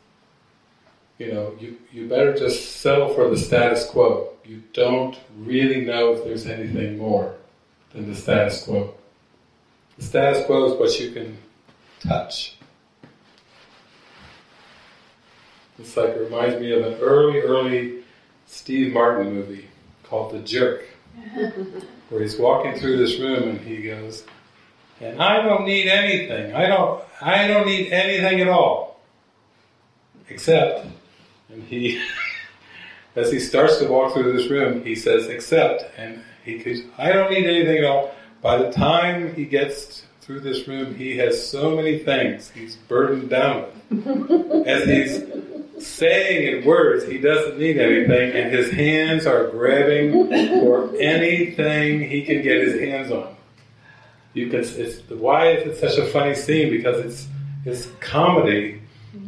you know, you, you better just settle for the status quo. You don't really know if there's anything more than the status quo. The status quo is what you can touch. It's like, it reminds me of an early, early Steve Martin movie called The Jerk, where he's walking through this room and he goes, and I don't need anything. I don't, I don't need anything at all. Except, and he, as he starts to walk through this room, he says, except, and he goes, I don't need anything at all. By the time he gets through this room, he has so many things he's burdened down with. As he's saying in words, he doesn't need anything, and his hands are grabbing for anything he can get his hands on. You can, it's, why is it such a funny scene? Because it's it's comedy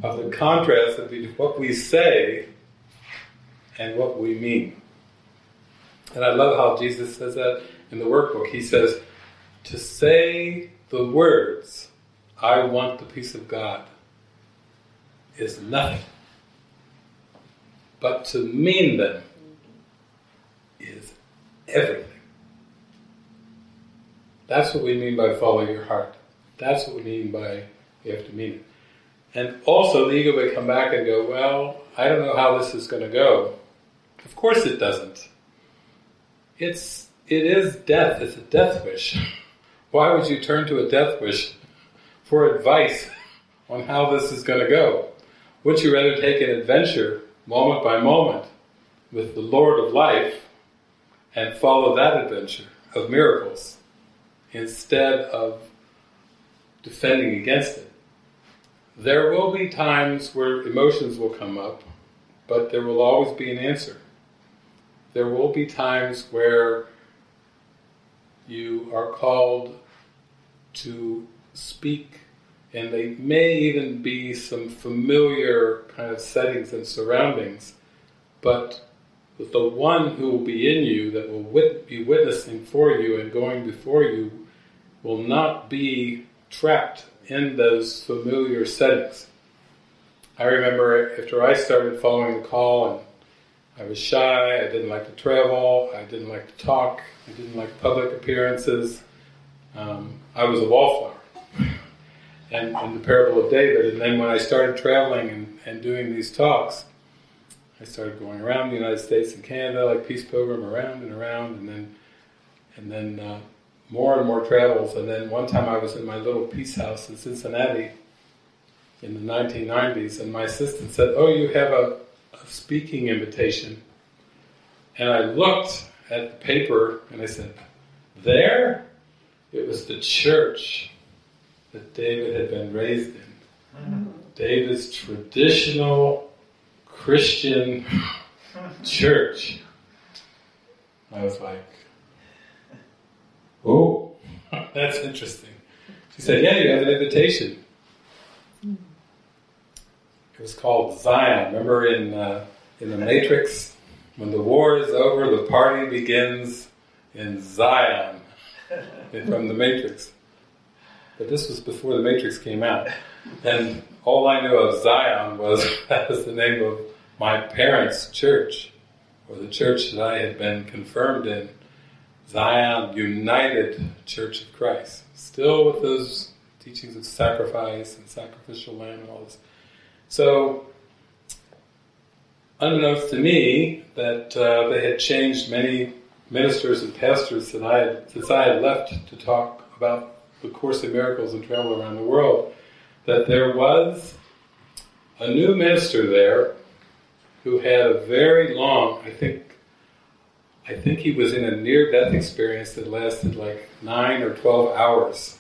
of the contrast between what we say and what we mean. And I love how Jesus says that in the workbook. He says, to say the words, I want the peace of God, is nothing. But to mean them is everything. That's what we mean by follow your heart. That's what we mean by you have to mean it. And also the ego may come back and go, well, I don't know how this is going to go. Of course it doesn't. It's it is death. It's a death wish. Why would you turn to a death wish for advice on how this is going to go? Would you rather take an adventure moment by moment with the Lord of life and follow that adventure of miracles instead of defending against it? There will be times where emotions will come up, but there will always be an answer. There will be times where you are called to speak, and they may even be some familiar kind of settings and surroundings, but with the one who will be in you, that will wit- be witnessing for you and going before you, will not be trapped in those familiar settings. I remember after I started following the call, and I was shy, I didn't like to travel, I didn't like to talk, I didn't like public appearances. Um, I was a wallflower, and in the parable of David. And then when I started traveling and, and doing these talks, I started going around the United States and Canada like Peace Pilgrim, around and around, and then and then uh, more and more travels. And then one time I was in my little peace house in Cincinnati in the nineteen nineties, and my assistant said, oh, you have a, a speaking invitation. And I looked at the paper and I said, there? It was the church that David had been raised in. Wow. David's traditional Christian church. I was like, oh, that's interesting. She said, yeah, you have an invitation. It was called Zion. Remember in uh, in The Matrix? When the war is over, the party begins in Zion. From The Matrix. But this was before The Matrix came out. And all I knew of Zion was, that was the name of my parents' church, or the church that I had been confirmed in, Zion United Church of Christ. Still with those teachings of sacrifice and sacrificial lamb and all this. So, unbeknownst to me, that uh, they had changed many ministers and pastors that I had, since I had left to talk about the Course in Miracles and travel around the world, that there was a new minister there who had a very long, I think, I think he was in a near-death experience that lasted like nine or twelve hours,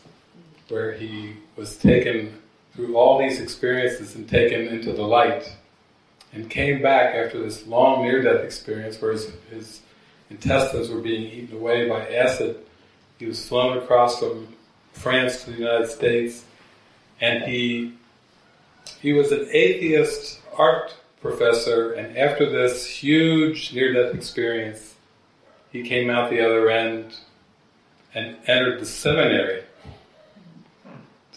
where he was taken through all these experiences and taken into the light, and came back after this long near-death experience where his, his intestines were being eaten away by acid. He was flown across from France to the United States, and he he was an atheist art professor, and after this huge near-death experience, he came out the other end and entered the seminary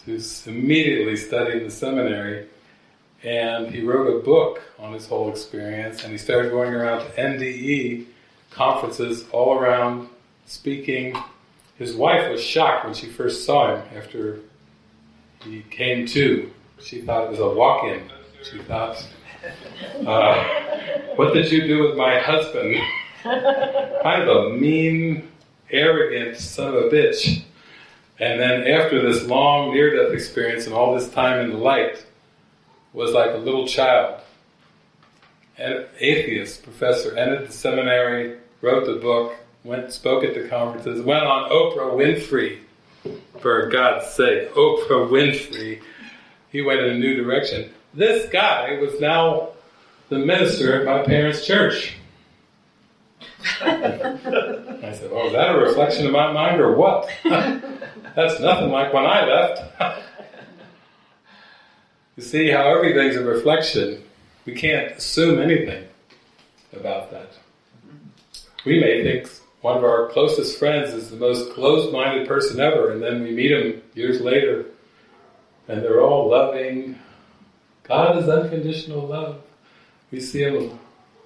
to immediately study in the seminary, and he wrote a book on his whole experience, and he started going around to N D E conferences all around speaking. His wife was shocked when she first saw him after he came to. She thought it was a walk-in. She thought, uh, what did you do with my husband? Kind of a mean, arrogant son of a bitch. And then after this long near-death experience and all this time in the light, was like a little child. An atheist professor entered the seminary, wrote the book, went spoke at the conferences, went on Oprah Winfrey, for God's sake, Oprah Winfrey. He went in a new direction. This guy was now the minister at my parents' church. I said, oh, is that a reflection of my mind or what? That's nothing like when I left. You see how everything's a reflection. We can't assume anything about that. We may think one of our closest friends is the most closed-minded person ever, and then we meet him years later, and they're all loving. God is unconditional love. We see him,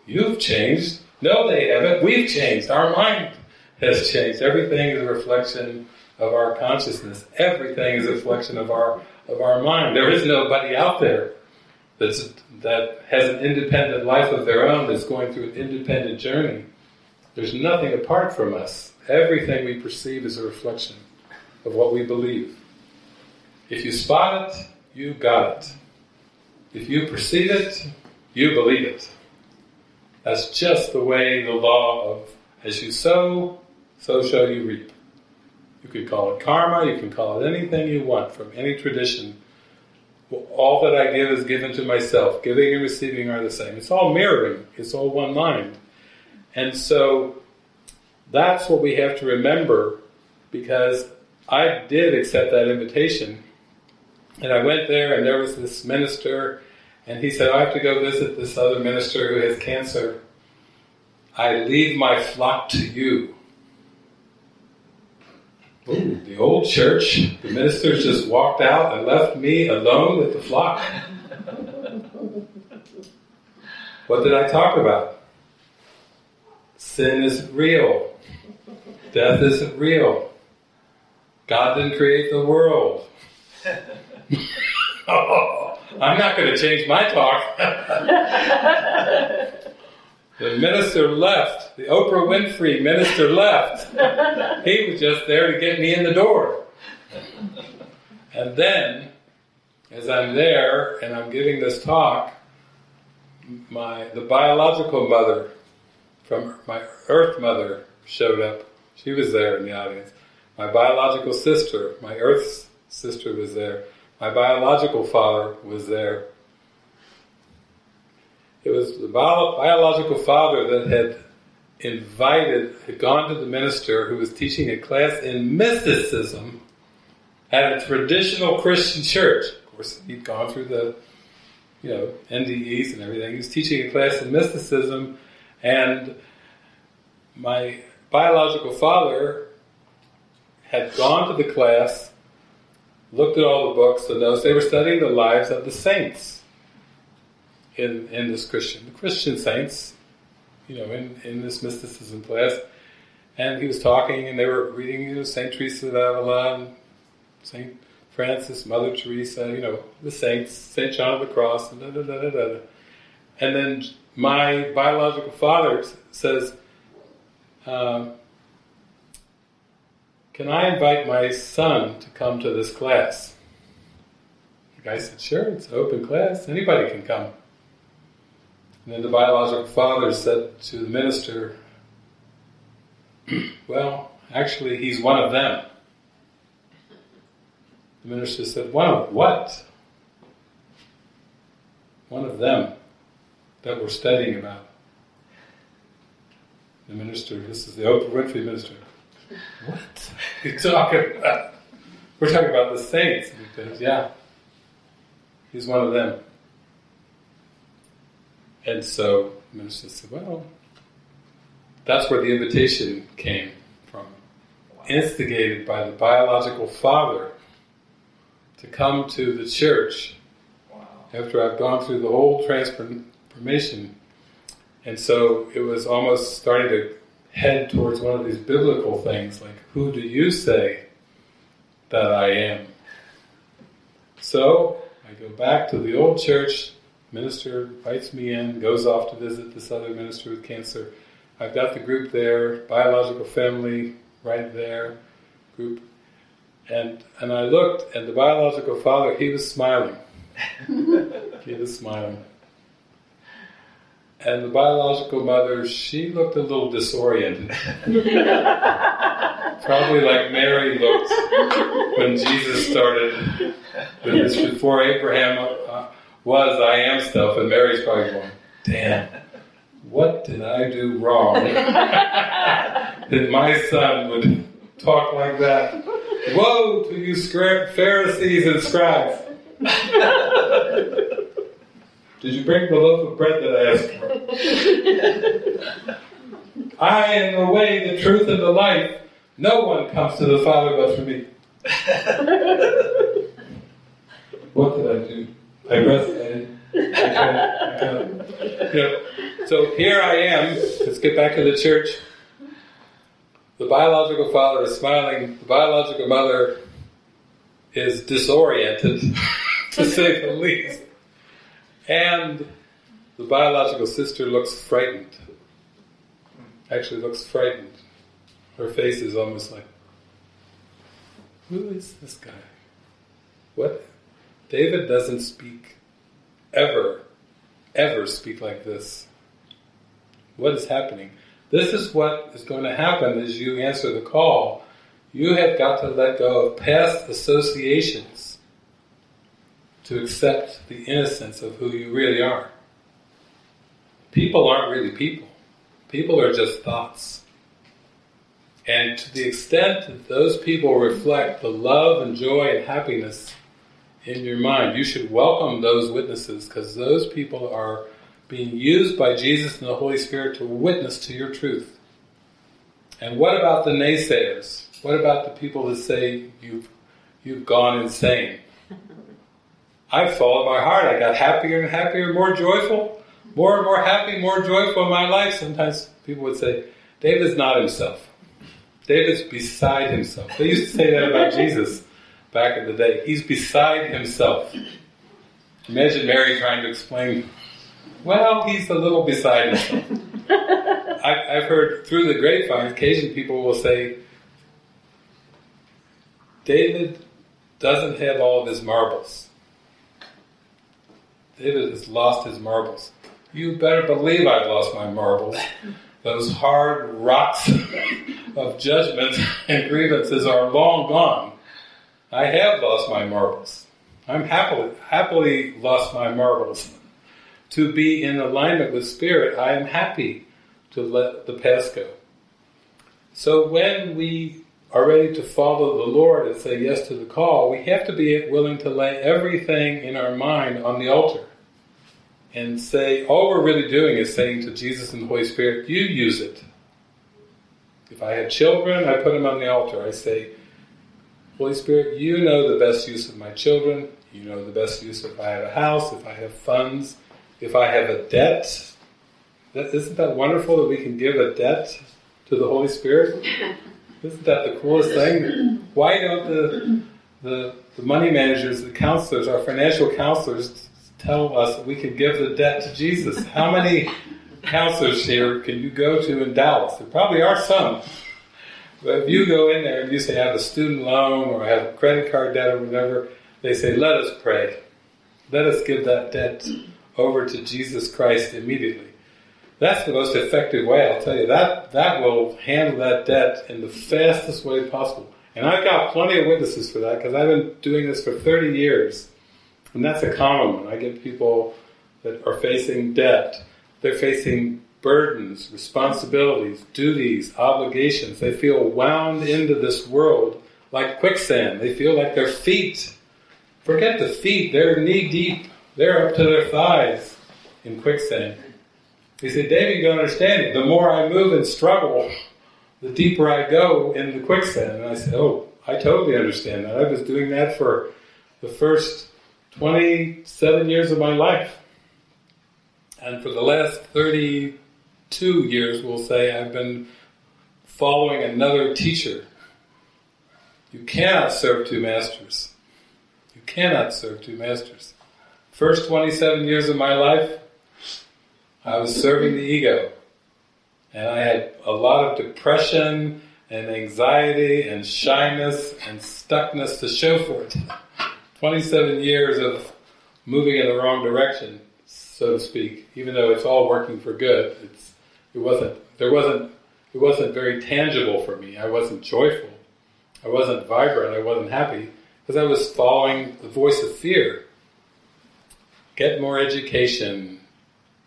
you've changed. No, they haven't. We've changed. Our mind has changed. Everything is a reflection of our consciousness. Everything is a reflection of our of our mind. There is nobody out there that's, that has an independent life of their own, that's going through an independent journey. There's nothing apart from us. Everything we perceive is a reflection of what we believe. If you spot it, you got it. If you perceive it, you believe it. That's just the way the law of as you sow, so shall you reap. You could call it karma, you can call it anything you want from any tradition. All that I give is given to myself. Giving and receiving are the same. It's all mirroring. It's all one mind. And so that's what we have to remember, because I did accept that invitation. And I went there, and there was this minister, and he said, I have to go visit this other minister who has cancer. I leave my flock to you. Ooh, the old church, the ministers just walked out and left me alone with the flock. What did I talk about? Sin isn't real. Death isn't real. God didn't create the world. Oh, I'm not going to change my talk. The minister left. The Oprah Winfrey minister left. He was just there to get me in the door. And then, as I'm there and I'm giving this talk, my the biological mother from my earth mother showed up. She was there in the audience. My biological sister, my earth sister was there. My biological father was there. It was the bio- biological father that had invited, had gone to the minister who was teaching a class in mysticism at a traditional Christian church. Of course, he'd gone through the, you know, N D Es and everything. He was teaching a class in mysticism, and my biological father had gone to the class, looked at all the books, the notes. They were studying the lives of the saints in in this Christian, the Christian saints, you know, in, in this mysticism class. And he was talking, and they were reading, you know, Saint Teresa of Avila, Saint Francis, Mother Teresa, you know, the saints, Saint John of the Cross, and da da da da da. And then my biological father says, um, can I invite my son to come to this class? The guy said, sure, it's an open class. Anybody can come. And then the biological father said to the minister, well, actually, he's one of them. The minister said, one of what? One of them that we're studying about. The minister, this is the Oprah Winfrey minister. What are you talking about? We're talking about the saints because, yeah, he's one of them. And so the minister said, well, that's where the invitation came from. Instigated by the biological father to come to the church after I've gone through the whole transformation. And so it was almost starting to head towards one of these biblical things, like, who do you say that I am? So I go back to the old church, minister invites me in, goes off to visit this other minister with cancer. I've got the group there, biological family right there, group. And, and I looked, and the biological father, he was smiling. He was smiling. And the biological mother, she looked a little disoriented. Probably like Mary looked when Jesus started. This before Abraham was, I am stuff, and Mary's probably going, damn, what did I do wrong? That my son would talk like that. Woe to you Pharisees and scribes! Did you bring the loaf of bread that I asked for? I am the way, the truth, and the life. No one comes to the Father but through me. What did I do? I rested. I kind of, you know, so here I am. Let's get back to the church. The biological father is smiling. The biological mother is disoriented, to say the least. And the biological sister looks frightened. Actually looks frightened. Her face is almost like, who is this guy? What? David doesn't speak ever, ever speak like this. What is happening? This is what is going to happen as you answer the call. You have got to let go of past associations to accept the innocence of who you really are. People aren't really people. People are just thoughts. And to the extent that those people reflect the love and joy and happiness in your mind, you should welcome those witnesses, because those people are being used by Jesus and the Holy Spirit to witness to your truth. And what about the naysayers? What about the people that say you've you've gone insane? I followed my heart. I got happier and happier, more joyful, more and more happy, more joyful in my life. Sometimes people would say, David's not himself. David's beside himself. They used to say that about Jesus back in the day. He's beside himself. Imagine Mary trying to explain, well, he's a little beside himself. I've heard through the grapevine, occasionally people will say, David doesn't have all of his marbles. David has lost his marbles. You better believe I've lost my marbles. Those hard rocks of judgment and grievances are long gone. I have lost my marbles. I'm happily, happily lost my marbles. To be in alignment with Spirit, I am happy to let the past go. So when we are ready to follow the Lord and say yes to the call, we have to be willing to lay everything in our mind on the altar and say, all we're really doing is saying to Jesus and the Holy Spirit, you use it. If I have children, I put them on the altar. I say, Holy Spirit, you know the best use of my children. You know the best use if I have a house, if I have funds, if I have a debt. That, isn't that wonderful that we can give a debt to the Holy Spirit? Isn't that the coolest thing? Why don't the, the the money managers, the counselors, our financial counselors tell us that we can give the debt to Jesus? How many counselors here can you go to in Dallas? There probably are some. But if you go in there and you say, I have a student loan or I have a credit card debt or whatever, they say, let us pray. Let us give that debt over to Jesus Christ immediately. That's the most effective way, I'll tell you. That that will handle that debt in the fastest way possible. And I've got plenty of witnesses for that, because I've been doing this for thirty years. And that's a common one. I get people that are facing debt. They're facing burdens, responsibilities, duties, obligations. They feel wound into this world like quicksand. They feel like their feet, forget the feet, they're knee deep. They're up to their thighs in quicksand. He said, David, you don't understand it. The more I move and struggle, the deeper I go in the quicksand. And I said, oh, I totally understand that. I was doing that for the first twenty-seven years of my life. And for the last thirty-two years, we'll say, I've been following another teacher. You cannot serve two masters. You cannot serve two masters. First twenty-seven years of my life, I was serving the ego. And I had a lot of depression and anxiety and shyness and stuckness to show for it. twenty-seven years of moving in the wrong direction, so to speak. Even though it's all working for good, it's, it wasn't. There wasn't. It wasn't very tangible for me. I wasn't joyful. I wasn't vibrant. I wasn't happy because I was following the voice of fear. Get more education.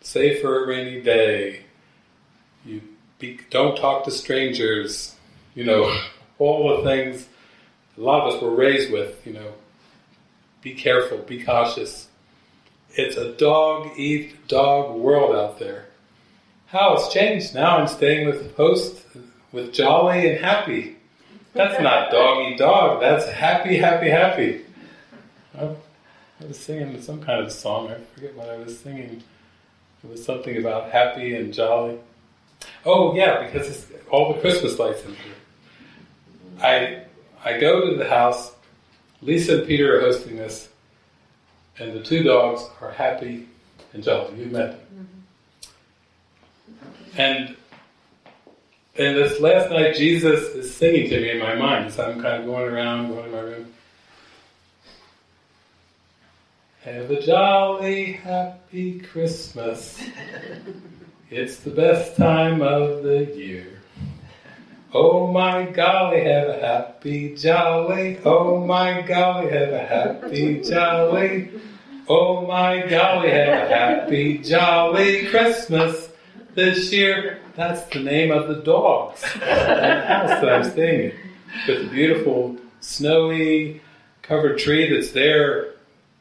Save for a rainy day. You be, don't talk to strangers. You know, all the things a lot of us were raised with. You know, be careful. Be cautious. It's a dog-eat-dog world out there. How it's changed. Now I'm staying with host, with jolly and happy. That's not dog-eat-dog. That's happy, happy, happy. I, I was singing some kind of song. I forget what I was singing. It was something about happy and jolly. Oh, yeah, because it's all the Christmas lights in here. I, I go to the house. Lisa and Peter are hosting this. And the two dogs are happy and jolly. You've met them. Mm-hmm. And, and this last night, Jesus is singing to me in my mind. So I'm kind of going around, going to my room. Have a jolly, happy Christmas. It's the best time of the year. Oh my golly, have a happy jolly. Oh my golly, have a happy jolly. Oh my golly, have a happy jolly Christmas this year. That's the name of the dogs in the house that I'm staying in. With the beautiful, snowy, covered tree that's there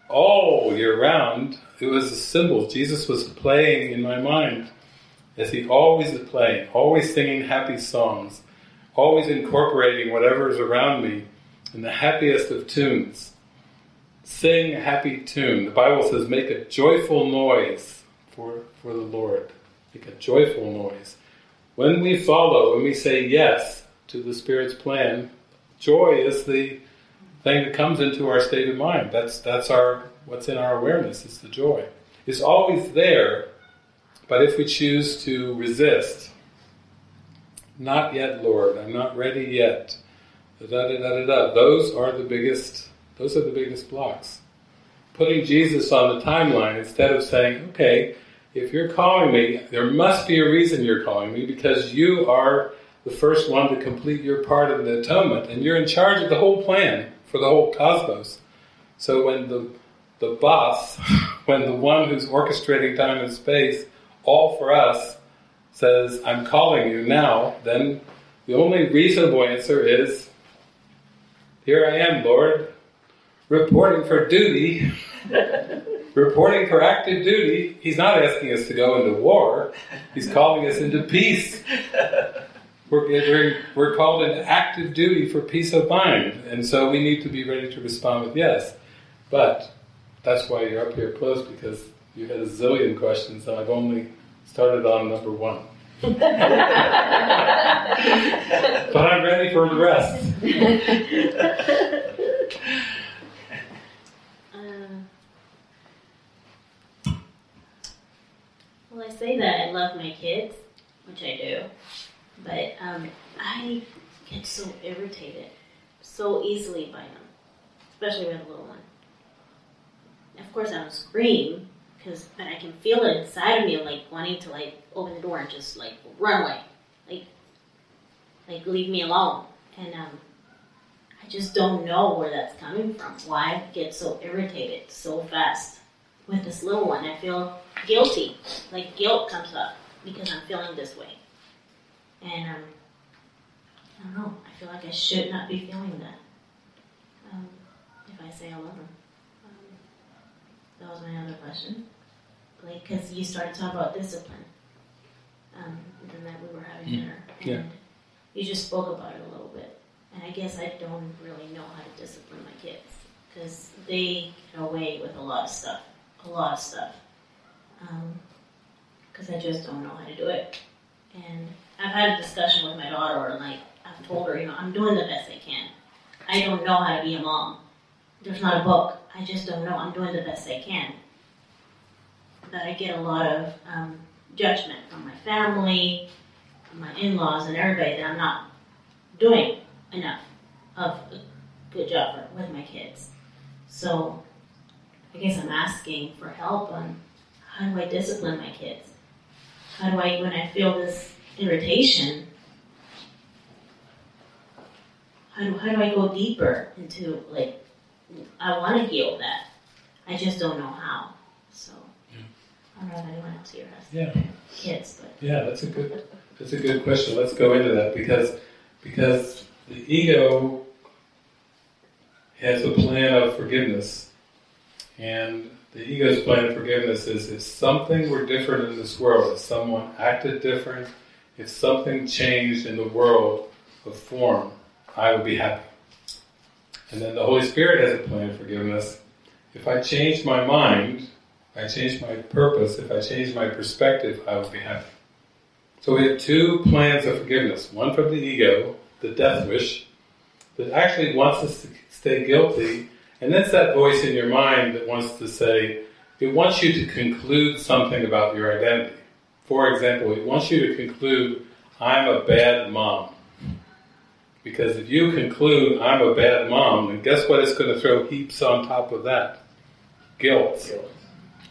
all year round. It was a symbol. Jesus was playing in my mind, as he always is playing, always singing happy songs, always incorporating whatever is around me in the happiest of tunes. Sing a happy tune. The Bible says, make a joyful noise for, for the Lord. Make a joyful noise. When we follow, when we say yes to the Spirit's plan, joy is the thing that comes into our state of mind. That's that's our what's in our awareness. It's the joy. It's always there. But if we choose to resist, not yet, Lord, I'm not ready yet, da, da, da, da, da, those are the biggest, those are the biggest blocks. Putting Jesus on the timeline instead of saying, okay, if you're calling me, there must be a reason you're calling me, because you are the first one to complete your part of the atonement, and you're in charge of the whole plan for the whole cosmos. So when the, the boss, when the one who's orchestrating time and space, all for us, says, I'm calling you now, then the only reasonable answer is, here I am, Lord, reporting for duty, reporting for active duty. He's not asking us to go into war. He's calling us into peace. We're, we're, we're called into active duty for peace of mind, and so we need to be ready to respond with yes. But that's why you're up here close, because you had a zillion questions, and I've only started on number one. But I'm ready for the rest. uh, well, I say that I love my kids, which I do, but um, I get so irritated so easily by them, especially with the little one. Of course, I don't scream. Cause, but I can feel it inside of me, like wanting to like open the door and just like run away, like like leave me alone. And um, I just don't know where that's coming from. Why I get so irritated so fast with this little one? I feel guilty, like guilt comes up because I'm feeling this way. And um, I don't know. I feel like I should not be feeling that. um, if I say I love him. Um, that was my other question. Like, because you started talking about discipline. Um, the night we were having dinner. And yeah. You just spoke about it a little bit. And I guess I don't really know how to discipline my kids. Because they get away with a lot of stuff. A lot of stuff. Because um, I just don't know how to do it. And I've had a discussion with my daughter where, like, I've told her, you know, I'm doing the best I can. I don't know how to be a mom. There's not a book. I just don't know. I'm doing the best I can. But I get a lot of um, judgment from my family, from my in-laws, and everybody that I'm not doing enough of a good job for, with my kids. So I guess I'm asking for help on how do I discipline my kids? How do I, when I feel this irritation, how do, how do I go deeper into, like, I want to heal that. I just don't know how. So yeah. I don't know if anyone else here has yeah. kids. But. Yeah, that's a good that's a good question. Let's go into that because because the ego has a plan of forgiveness, and the ego's plan of forgiveness is if something were different in this world, if someone acted different, if something changed in the world of form, I would be happy. And then the Holy Spirit has a plan of forgiveness. If I change my mind, if I change my purpose, if I change my perspective, I would be happy. So we have two plans of forgiveness. One from the ego, the death wish, that actually wants us to stay guilty. And that's that voice in your mind that wants to say, it wants you to conclude something about your identity. For example, it wants you to conclude, I'm a bad mom. Because if you conclude, I'm a bad mom, then guess what it's going to throw heaps on top of that? Guilt. guilt.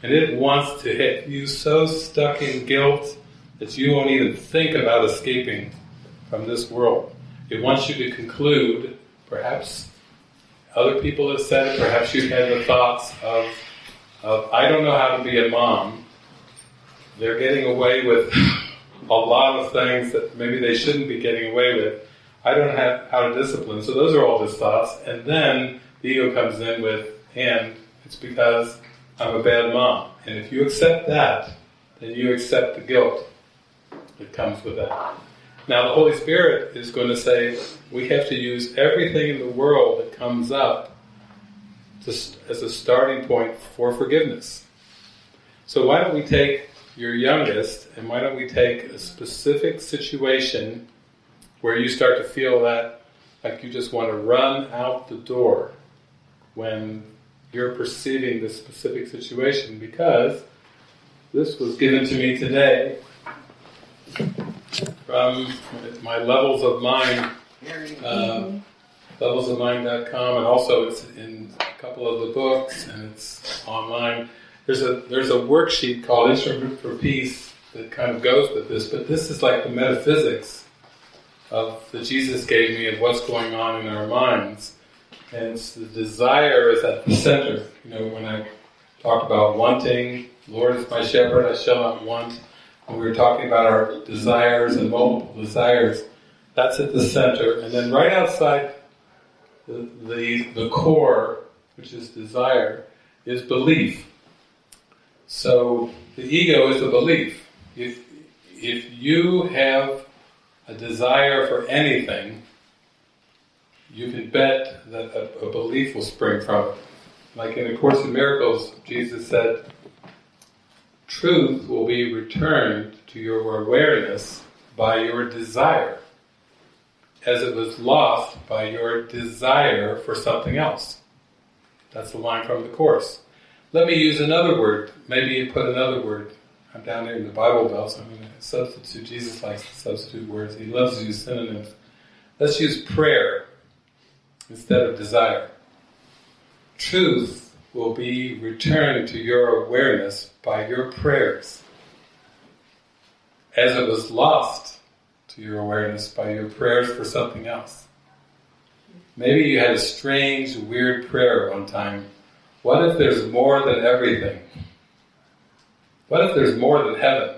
And it wants to hit you so stuck in guilt that you won't even think about escaping from this world. It wants you to conclude, perhaps other people have said it, perhaps you've had the thoughts of, of I don't know how to be a mom. They're getting away with a lot of things that maybe they shouldn't be getting away with. I don't have how to discipline. So those are all just thoughts. And then the ego comes in with, and it's because I'm a bad mom. And if you accept that, then you accept the guilt that comes with that. Now the Holy Spirit is going to say, we have to use everything in the world that comes up just as a starting point for forgiveness. So why don't we take your youngest, and why don't we take a specific situation where you start to feel that, like you just want to run out the door when you're perceiving this specific situation, because this was given to me today from my Levels of Mind, uh, levels of mind dot com, and also it's in a couple of the books, and it's online. There's a, there's a worksheet called Instrument for Peace that kind of goes with this, but this is like the metaphysics of that Jesus gave me of what's going on in our minds. And the desire is at the center. You know, when I talked about wanting, Lord is my shepherd, I shall not want. When we were talking about our desires and multiple desires, that's at the center. And then right outside the, the, the core, which is desire, is belief. So the ego is a belief. If, if you have a desire for anything, you can bet that a, a belief will spring from it. Like in A Course in Miracles, Jesus said, truth will be returned to your awareness by your desire, as it was lost by your desire for something else. That's the line from the Course. Let me use another word. Maybe you put another word. I'm down here in the Bible Belt, so I'm going to substitute. Jesus likes to substitute words. He loves to use synonyms. Let's use prayer instead of desire. Truth will be returned to your awareness by your prayers, as it was lost to your awareness by your prayers for something else. Maybe you had a strange, weird prayer one time. What if there's more than everything? What if there's more than heaven?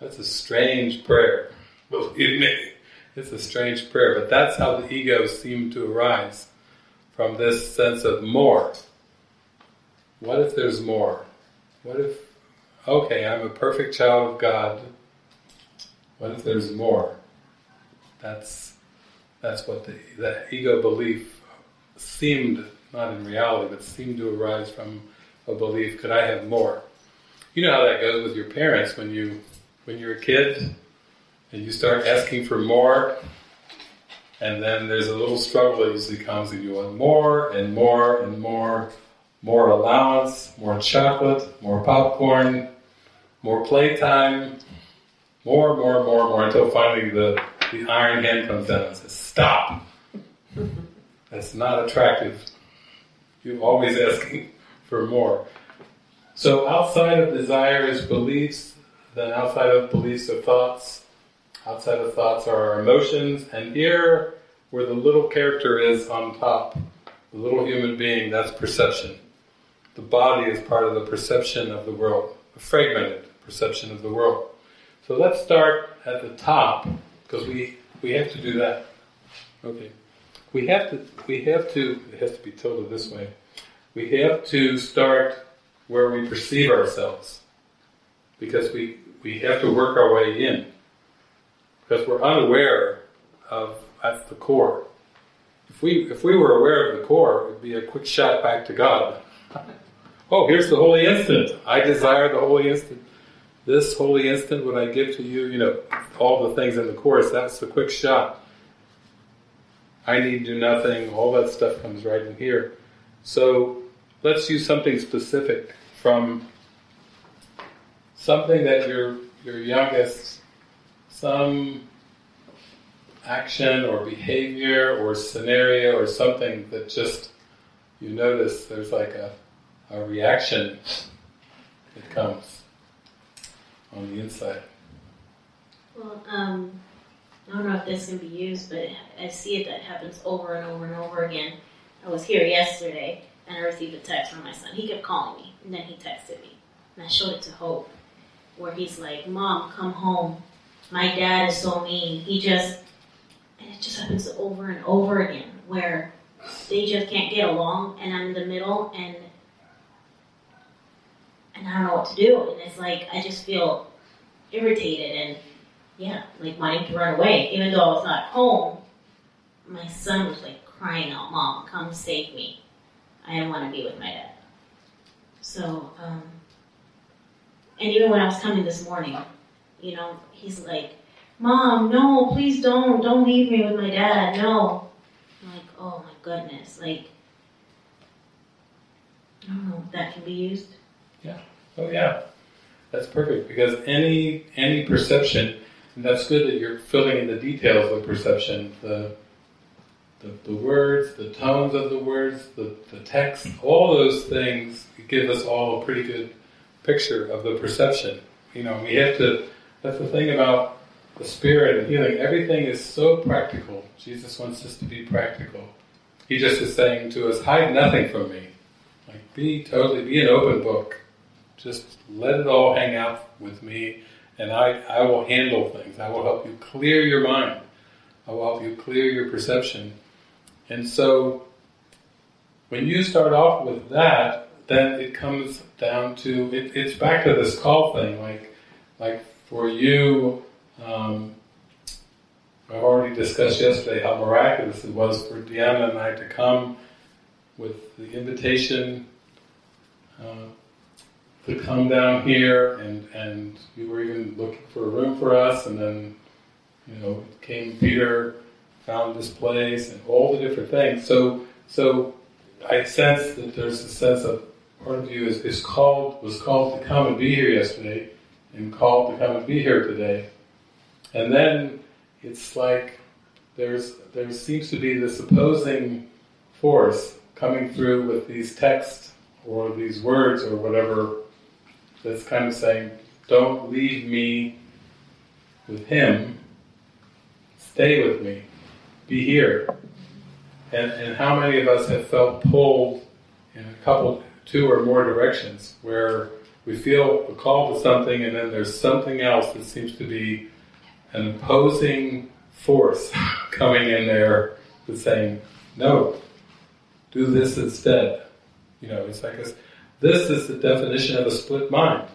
That's a strange prayer. Believe me, it's a strange prayer, but that's how the ego seemed to arise. from this sense of more. What if there's more? What if, okay, I'm a perfect child of God. What if there's more? That's that's what the that ego belief seemed, not in reality, but seemed to arise from a belief, could I have more? You know how that goes with your parents when you when you're a kid and you start asking for more, and then there's a little struggle that usually comes and you want more and more and more, more allowance, more chocolate, more popcorn, more playtime, more, more, more, more, until finally the, the iron hand comes down and says, stop! That's not attractive. You're always asking for more. So outside of desire is beliefs, then outside of beliefs are thoughts, outside of thoughts are our emotions, and here, where the little character is on top, the little human being, that's perception. The body is part of the perception of the world, a fragmented perception of the world. So let's start at the top, because we, we have to do that. Okay. We have to, we have to, it has to be tilted this way, we have to start where we perceive ourselves, because we, we have to work our way in. Because we're unaware of at the core. If we if we were aware of the core, it would be a quick shot back to God. Oh, here's the holy instant. I desire the holy instant. This holy instant would I give to you, you know, all the things in the Course, that's the quick shot. I need do nothing, all that stuff comes right in here. So let's use something specific from something that your your youngest, some action or behavior or scenario or something that just, you notice there's like a, a reaction that comes on the inside. Well, um, I don't know if this can be used, but I see it that happens over and over and over again. I was here yesterday and I received a text from my son. He kept calling me and then he texted me. And I showed it to Hope where he's like, Mom, come home. My dad is so mean. He just, and it just happens over and over again where they just can't get along and I'm in the middle and and I don't know what to do. And it's like, I just feel irritated and yeah, like wanting to run away. Even though I was not home, my son was like crying out, Mom, come save me. I don't want to be with my dad. So, um, and even when I was coming this morning, you know, he's like, Mom, no, please don't. Don't leave me with my dad. No. I'm like, oh my goodness. Like, I don't know if that can be used. Yeah. Oh yeah. That's perfect. Because any any perception, and that's good that you're filling in the details of perception. The the, the words, the tones of the words, the, the text, all those things give us all a pretty good picture of the perception. You know, we have to, that's the thing about the Spirit and healing. Everything is so practical. Jesus wants us to be practical. He just is saying to us, hide nothing from me. Like, be totally, be an open book. Just let it all hang out with me, and I, I will handle things. I will help you clear your mind. I will help you clear your perception. And so, when you start off with that, then it comes down to, it, it's back to this call thing, like, like for you, um, I've already discussed yesterday how miraculous it was for Deanna and I to come with the invitation uh, to come down here, and, and you were even looking for a room for us, and then, you know, came Peter, found this place, and all the different things. So, so I sense that there's a sense of part of you is, is called, was called to come and be here yesterday, and called to come and be here today. And then it's like there's there seems to be this opposing force coming through with these texts or these words or whatever that's kind of saying, don't leave me with him, stay with me, be here. And, and how many of us have felt pulled in a couple, two or more directions where we feel a call to something and then there's something else that seems to be an opposing force coming in there that's saying, no, do this instead. You know, it's like this. This is the definition of a split mind.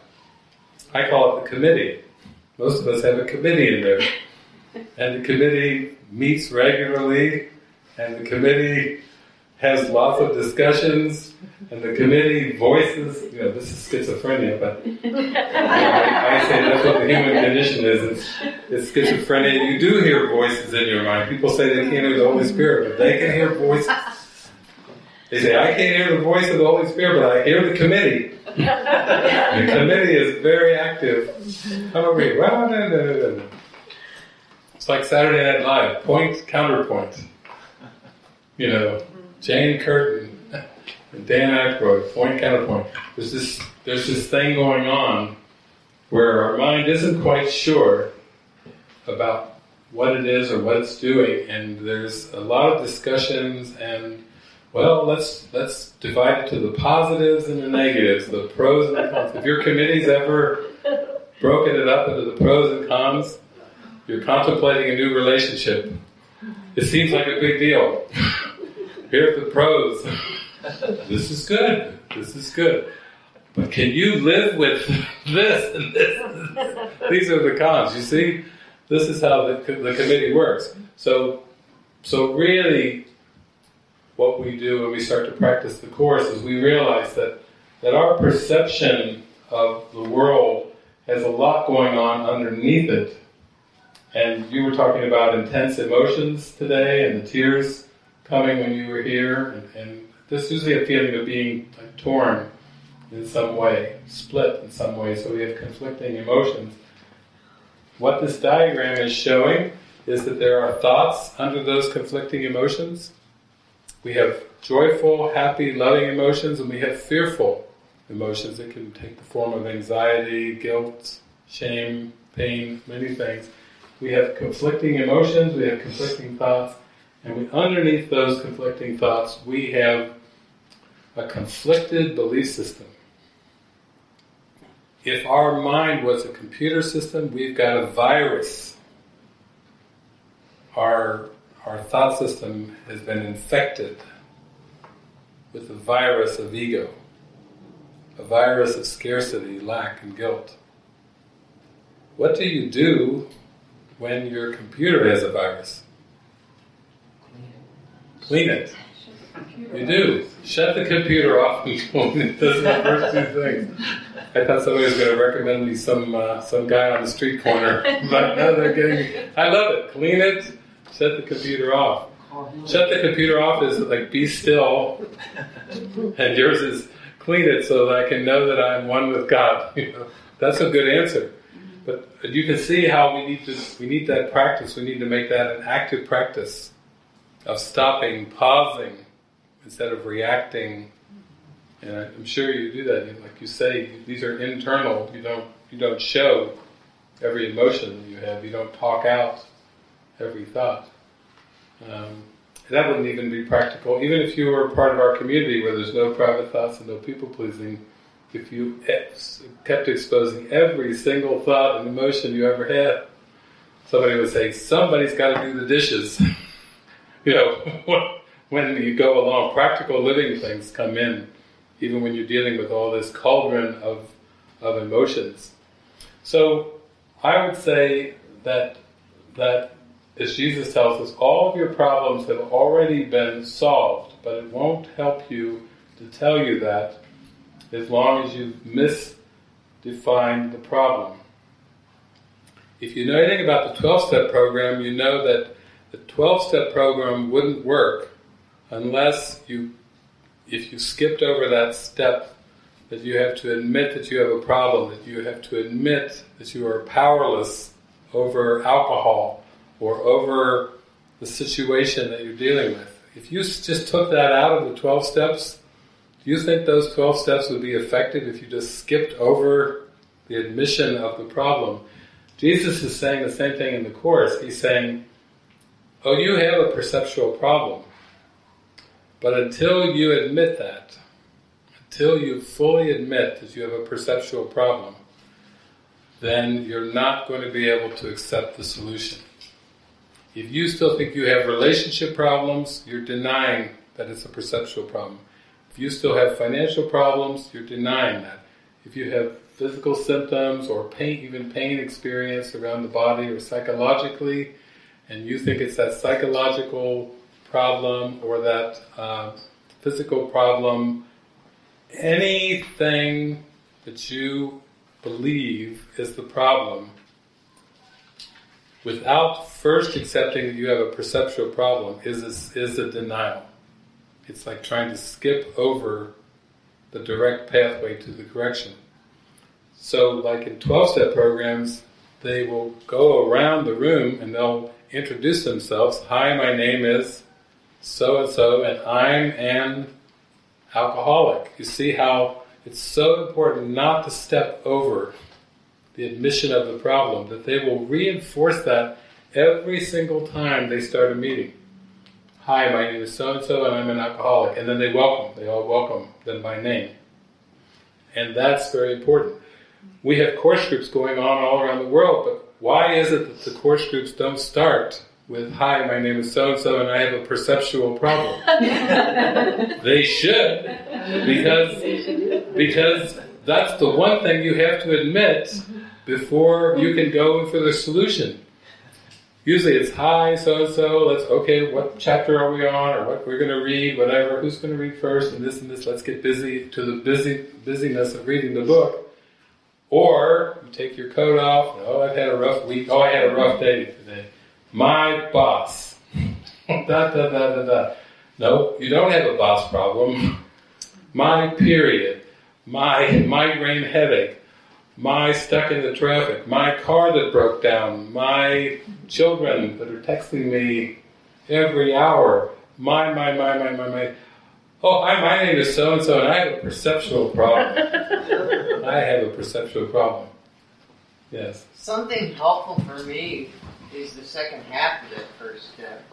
I call it the committee. Most of us have a committee in there. And the committee meets regularly, and the committee has lots of discussions, and the committee voices, you know, this is schizophrenia, but you know, I, I say that's what the human condition is. It's, it's schizophrenia. You do hear voices in your mind. People say they can't hear the Holy Spirit, but they can hear voices. They say, I can't hear the voice of the Holy Spirit, but I hear the committee. The committee is very active. Come over here. Well, no, no, no, no. It's like Saturday Night Live. Point, counterpoint. You know, Jane Curtin and Dan Aykroyd. Point, counterpoint. There's this, there's this thing going on where our mind isn't quite sure about what it is or what it's doing, and there's a lot of discussions and Well, let's let's divide it to the positives and the negatives, the pros and the cons. If your committee's ever broken it up into the pros and cons, you're contemplating a new relationship. It seems like a big deal. Here are the pros. This is good. This is good. But can you live with this and this and this? These are the cons. You see, this is how the, the committee works. So, so really, what we do when we start to practice the Course is we realize that, that our perception of the world has a lot going on underneath it. And you were talking about intense emotions today and the tears coming when you were here. And, and there's usually a feeling of being like, torn in some way, split in some way, so we have conflicting emotions. What this diagram is showing is that there are thoughts under those conflicting emotions. We have joyful, happy, loving emotions, and we have fearful emotions that can take the form of anxiety, guilt, shame, pain, many things. We have conflicting emotions, we have conflicting thoughts, and we, underneath those conflicting thoughts, we have a conflicted belief system. If our mind was a computer system, we've got a virus. Our Our thought system has been infected with a virus of ego, a virus of scarcity, lack, and guilt. What do you do when your computer has a virus? Clean it. You do. Shut the computer off and does the first two things. I thought somebody was going to recommend me some uh, some guy on the street corner, but no, they're getting. I love it. Clean it. Shut the computer off. Shut the computer off is like, be still, and yours is clean it so that I can know that I'm one with God. You know, that's a good answer. But you can see how we need to, we need that practice. We need to make that an active practice of stopping, pausing, instead of reacting. And I'm sure you do that. Like you say, these are internal. You don't, you don't show every emotion you have. You don't talk out every thought. Um, that wouldn't even be practical. Even if you were part of our community where there's no private thoughts and no people pleasing, if you ex- kept exposing every single thought and emotion you ever had, somebody would say, somebody's got to do the dishes. You know, when you go along, practical living things come in, even when you're dealing with all this cauldron of, of emotions. So I would say that that as Jesus tells us, all of your problems have already been solved, but it won't help you to tell you that as long as you've misdefined the problem. If you know anything about the twelve-step program, you know that the twelve-step program wouldn't work unless you, if you skipped over that step, that you have to admit that you have a problem, that you have to admit that you are powerless over alcohol, or over the situation that you're dealing with. If you just took that out of the twelve steps, do you think those twelve steps would be effective if you just skipped over the admission of the problem? Jesus is saying the same thing in the Course. He's saying, oh, you have a perceptual problem, but until you admit that, until you fully admit that you have a perceptual problem, then you're not going to be able to accept the solution. If you still think you have relationship problems, you're denying that it's a perceptual problem. If you still have financial problems, you're denying that. If you have physical symptoms or pain, even pain experience around the body or psychologically, and you think it's that psychological problem or that uh, physical problem, anything that you believe is the problem, without first accepting that you have a perceptual problem, is a, is a denial. It's like trying to skip over the direct pathway to the correction. So like in twelve-step programs, they will go around the room and they'll introduce themselves. Hi, my name is so-and-so, and I'm an alcoholic. You see how it's so important not to step over the admission of the problem, that they will reinforce that every single time they start a meeting. Hi, my name is so-and-so, and I'm an alcoholic. And then they welcome, they all welcome them by name. And that's very important. We have course groups going on all around the world, but why is it that the course groups don't start with, hi, my name is so-and-so, and I have a perceptual problem? They should, because, because that's the one thing you have to admit before you can go for the solution. Usually it's, hi, so-and-so, let's, okay, what chapter are we on, or what we're going to read, whatever, who's going to read first, and this and this, let's get busy to the busy busyness of reading the book. Or, you take your coat off, and, oh, I've had a rough week, oh, I had a rough day today. My boss. da, da, da, da, da. No, you don't have a boss problem. My period. My migraine headache. My stuck in the traffic. My car that broke down. My children that are texting me every hour. My, my, my, my, my, my. Oh, hi, my name is so-and-so, and I have a perceptual problem. I have a perceptual problem. Yes. Something helpful for me is the second half of that first step.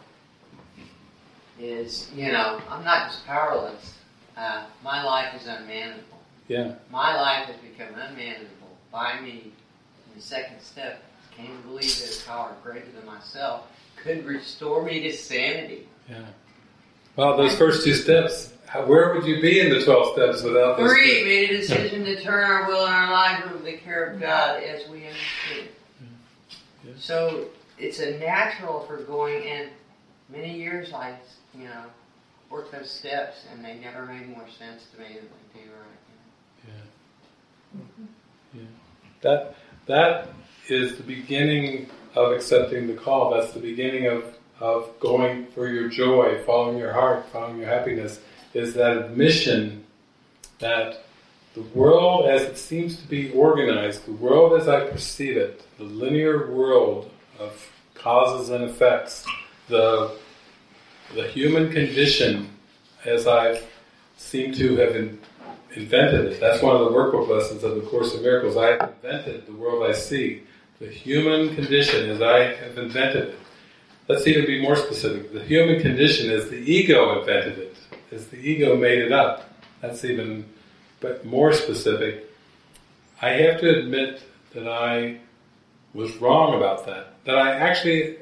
Is, you know, I'm not just powerless. Uh, my life is unmanageable. Yeah. My life has become unmanageable by me. In the second step, I came to believe that a power greater than myself could restore me to sanity. Yeah. Well, those first two steps, where would you be in the twelve steps without those? Three, made a decision to turn our will and our life over the care of God as we understood it. Yeah. So it's a natural for going in. Many years I, you know, worked those steps, and they never made more sense to me than they do right now. Yeah. Yeah. That, that is the beginning of accepting the call. That's the beginning of of going for your joy, following your heart, following your happiness, is that admission that the world as it seems to be organized, the world as I perceive it, the linear world of causes and effects, the the human condition as I seem to have in, invented it. That's one of the workbook lessons of the Course in Miracles. I have invented the world I see. The human condition as I have invented it. Let's even be more specific. The human condition is the ego invented it. It's the ego made it up. That's even but more specific. I have to admit that I was wrong about that. That I actually,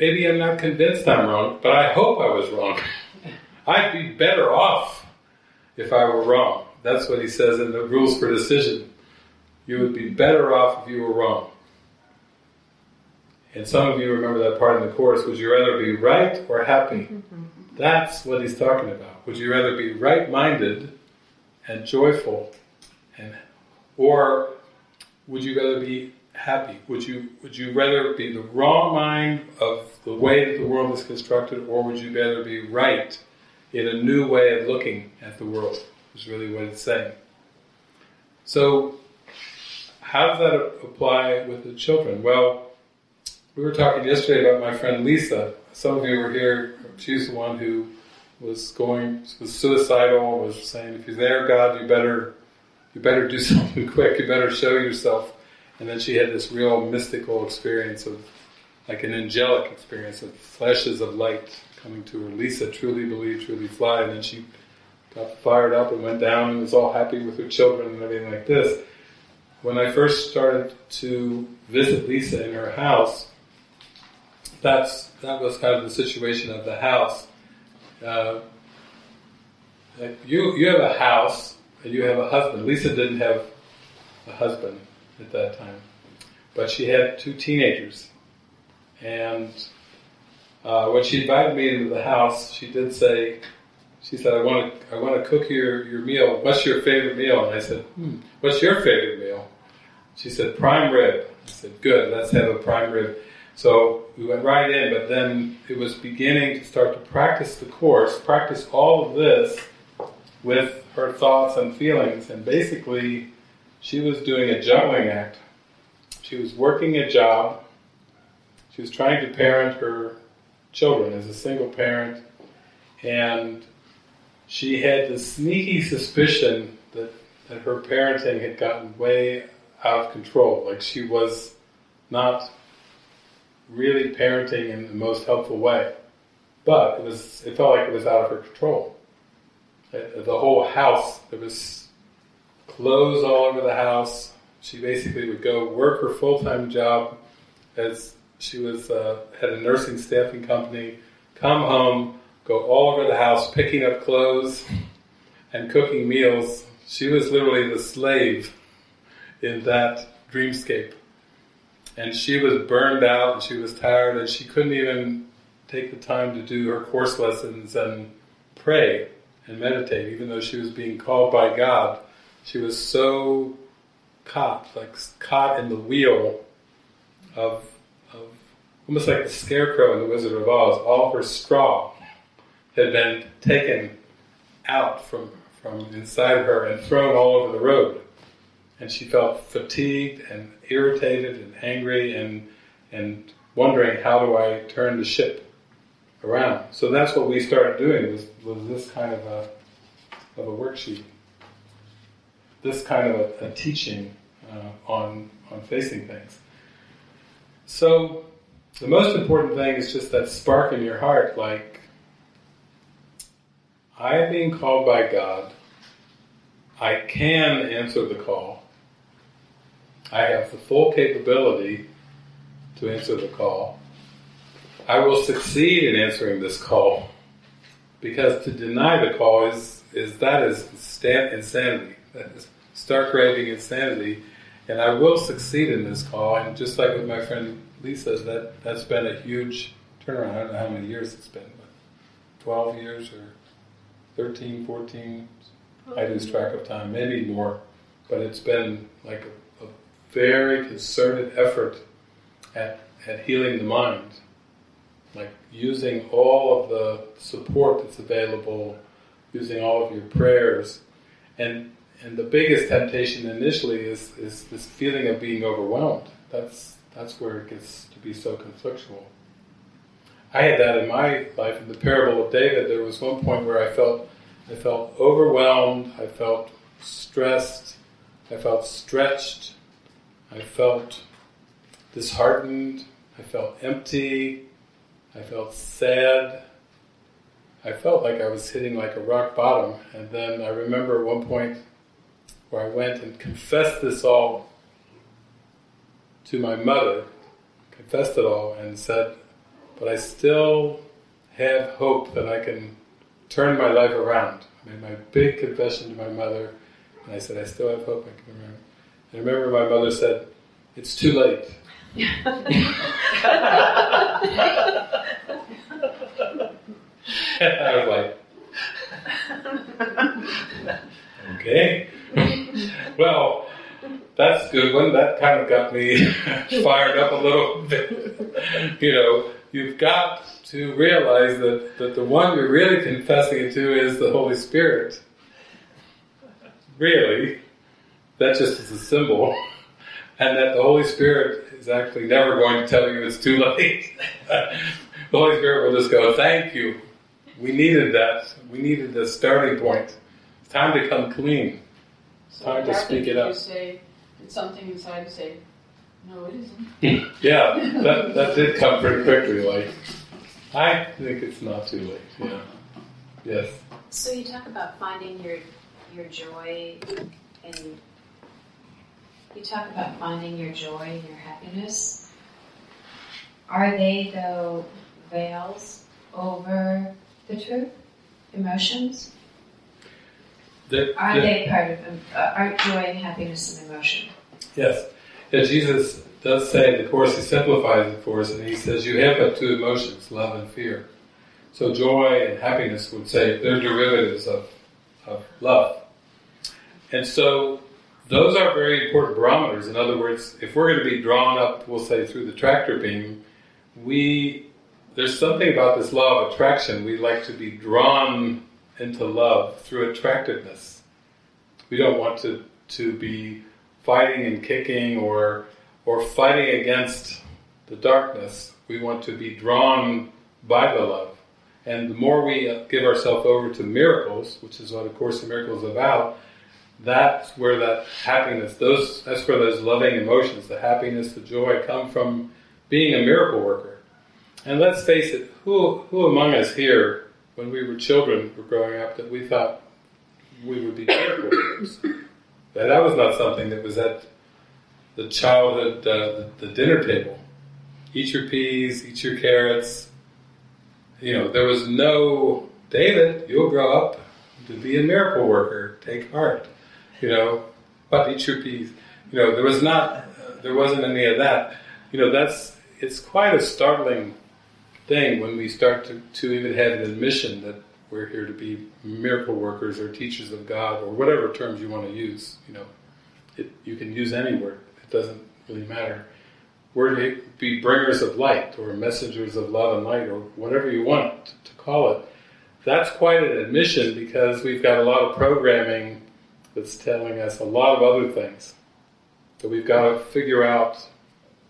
maybe I'm not convinced I'm wrong, but I hope I was wrong. I'd be better off if I were wrong. That's what he says in the Rules for Decision. You would be better off if you were wrong. And some of you remember that part in the Course, would you rather be right or happy? Mm-hmm. That's what he's talking about. Would you rather be right-minded and joyful, and or would you rather be happy? Would you would you rather be the wrong mind of the way that the world is constructed, or would you rather be right in a new way of looking at the world, is really what it's saying. So how does that apply with the children? Well, we were talking yesterday about my friend Lisa. Some of you were here. She's the one who was going, was suicidal, was saying, if you're there, God, you better, you better do something quick. You better show yourself. And then she had this real mystical experience of, like an angelic experience of flashes of light coming to her. Lisa truly believed, truly fly. And then she got fired up and went down and was all happy with her children and everything like this. When I first started to visit Lisa in her house, That's, that was kind of the situation of the house. Uh, Like you, you have a house, and you have a husband. Lisa didn't have a husband at that time, but she had two teenagers. And uh, when she invited me into the house, she did say, she said, I want to I want to cook your, your meal. What's your favorite meal? And I said, hmm, what's your favorite meal? She said, prime rib. I said, good, let's have a prime rib. So we went right in, but then it was beginning to start to practice the course, practice all of this with her thoughts and feelings. And basically, she was doing a juggling act. She was working a job. She was trying to parent her children as a single parent. And she had this sneaky suspicion that, that her parenting had gotten way out of control. Like she was not really parenting in the most helpful way. But it was, it felt like it was out of her control. The whole house, there was clothes all over the house. She basically would go work her full-time job as she was uh, had a nursing staffing company, come home, go all over the house picking up clothes and cooking meals. She was literally the slave in that dreamscape. And she was burned out and she was tired and she couldn't even take the time to do her course lessons and pray and meditate, even though she was being called by God. She was so caught, like caught in the wheel of, of almost like the scarecrow in The Wizard of Oz. All her straw had been taken out from, from inside her and thrown all over the road. And she felt fatigued and irritated and angry and and wondering, how do I turn the ship around? So that's what we started doing, was, was this kind of a of a worksheet, this kind of a, a teaching uh, on on facing things. So the most important thing is just that spark in your heart, like, I am being called by God. I can answer the call. I have the full capability to answer the call. I will succeed in answering this call, because to deny the call is, is that is insanity. That is stark-raving insanity. And I will succeed in this call. And just like with my friend Lisa, that, that's been a huge turnaround. I don't know how many years it's been, but twelve years or thirteen, fourteen, I lose track of time, maybe more. But it's been like a, a very concerted effort at, at healing the mind. Like using all of the support that's available, using all of your prayers. And and the biggest temptation initially is, is this feeling of being overwhelmed. That's that's where it gets to be so conflictual. I had that in my life. In the parable of David, there was one point where I felt I felt overwhelmed, I felt stressed, I felt stretched, I felt disheartened, I felt empty, I felt sad. I felt like I was hitting like a rock bottom. And then I remember at one point where I went and confessed this all to my mother, confessed it all and said, but I still have hope that I can turn my life around. I made my big confession to my mother, and I said, I still have hope I can remember. And I remember my mother said, it's too late. And I was like, okay. Well, that's a good one. That kind of got me fired up a little bit. You know, you've got to realize that, that the one you're really confessing it to is the Holy Spirit. Really. That just is a symbol. And that the Holy Spirit is actually never going to tell you it's too late. The Holy Spirit will just go, thank you. We needed that. We needed the starting point. It's time to come clean. It's so time to speak it up. You say, did something inside you say, no, it isn't? Yeah, that, that did come pretty quickly. Like, I think it's not too late. Yeah. Yes. So you talk about finding your your joy, and you talk about finding your joy and your happiness. Are they, though, veils over the true emotions? They, are yeah. they part of uh, art, joy, and happiness, and emotion? Yes. Yeah, Jesus does say, of course, he simplifies it for us, and he says, you have but two emotions, love and fear. So joy and happiness would say they're derivatives of, of love. And so those are very important barometers. In other words, if we're going to be drawn up, we'll say, through the tractor beam, we there's something about this law of attraction. We like to be drawn into love through attractiveness. We don't want to, to be fighting and kicking or or fighting against the darkness. We want to be drawn by the love. And the more we give ourselves over to miracles, which is what A Course in Miracles is about, that's where that happiness, those that's where those loving emotions, the happiness, the joy, come from being a miracle worker. And let's face it, who who among us here, when we were children, were growing up, that we thought we would be miracle workers? That that was not something that was at the childhood, uh, the, the dinner table. Eat your peas, eat your carrots. You know, there was no, David, you'll grow up to be a miracle worker, take heart. You know, but eat your peas. You know, there was not, uh, there wasn't any of that. You know, that's, it's quite a startling thing when we start to, to even have an admission that we're here to be miracle workers or teachers of God or whatever terms you want to use. You know, it, you can use any word. It doesn't really matter. We're to be bringers of light or messengers of love and light or whatever you want to, to call it. That's quite an admission because we've got a lot of programming that's telling us a lot of other things. So we've got to figure out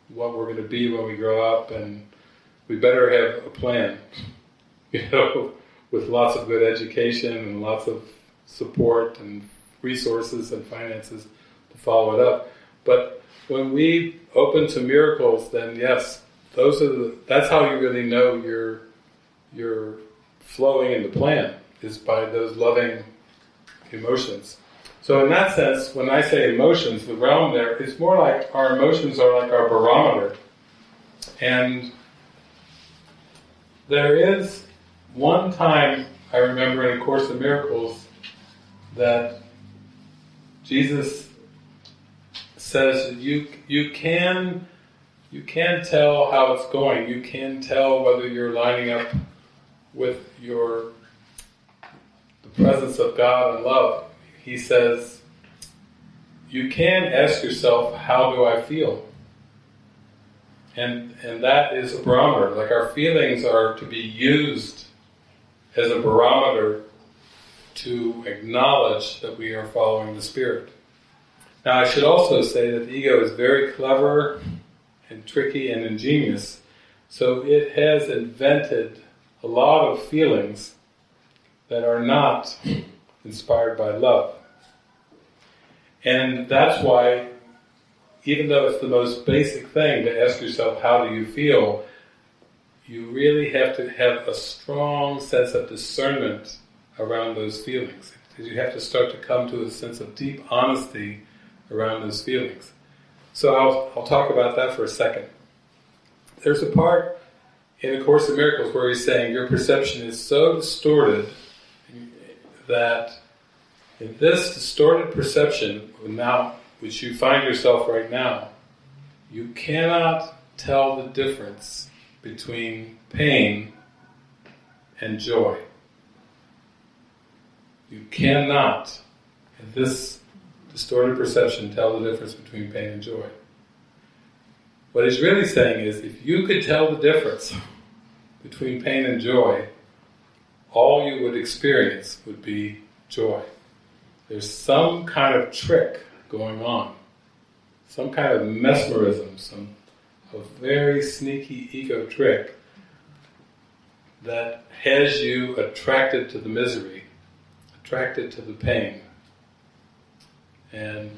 what we're going to be when we grow up, and we better have a plan, you know, with lots of good education and lots of support and resources and finances to follow it up. But when we open to miracles, then yes, those are the, that's how you really know you're, you're flowing in the plan, is by those loving emotions. So in that sense, when I say emotions, the realm there is more like our emotions are like our barometer. And there is one time I remember in A Course in Miracles that Jesus says you you can you can tell how it's going. You can tell whether you're lining up with your the presence of God and love. He says, you can ask yourself, how do I feel? And and that is a barometer. Like our feelings are to be used as a barometer to acknowledge that we are following the Spirit. Now I should also say that the ego is very clever and tricky and ingenious. So it has invented a lot of feelings that are not inspired by love. And that's why, even though it's the most basic thing to ask yourself, how do you feel, you really have to have a strong sense of discernment around those feelings. Because you have to start to come to a sense of deep honesty around those feelings. So I'll, I'll talk about that for a second. There's a part in A Course in Miracles where he's saying, your perception is so distorted that in this distorted perception, now, which you find yourself right now, you cannot tell the difference between pain and joy. You cannot, in this distorted perception, tell the difference between pain and joy. What he's really saying is, if you could tell the difference between pain and joy, all you would experience would be joy. There's some kind of trick going on, some kind of mesmerism, some a very sneaky ego trick that has you attracted to the misery, attracted to the pain. And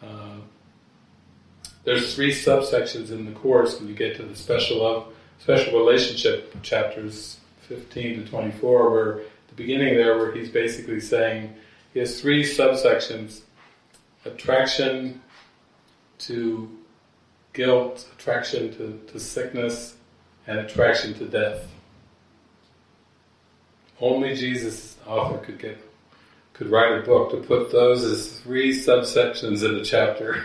uh, there's three subsections in the Course when you get to the special love, special relationship chapters fifteen to twenty-four, where the beginning there, where he's basically saying he has three subsections: attraction to guilt, attraction to, to sickness, and attraction to death. Only Jesus, author, could get could write a book to put those as three subsections in a chapter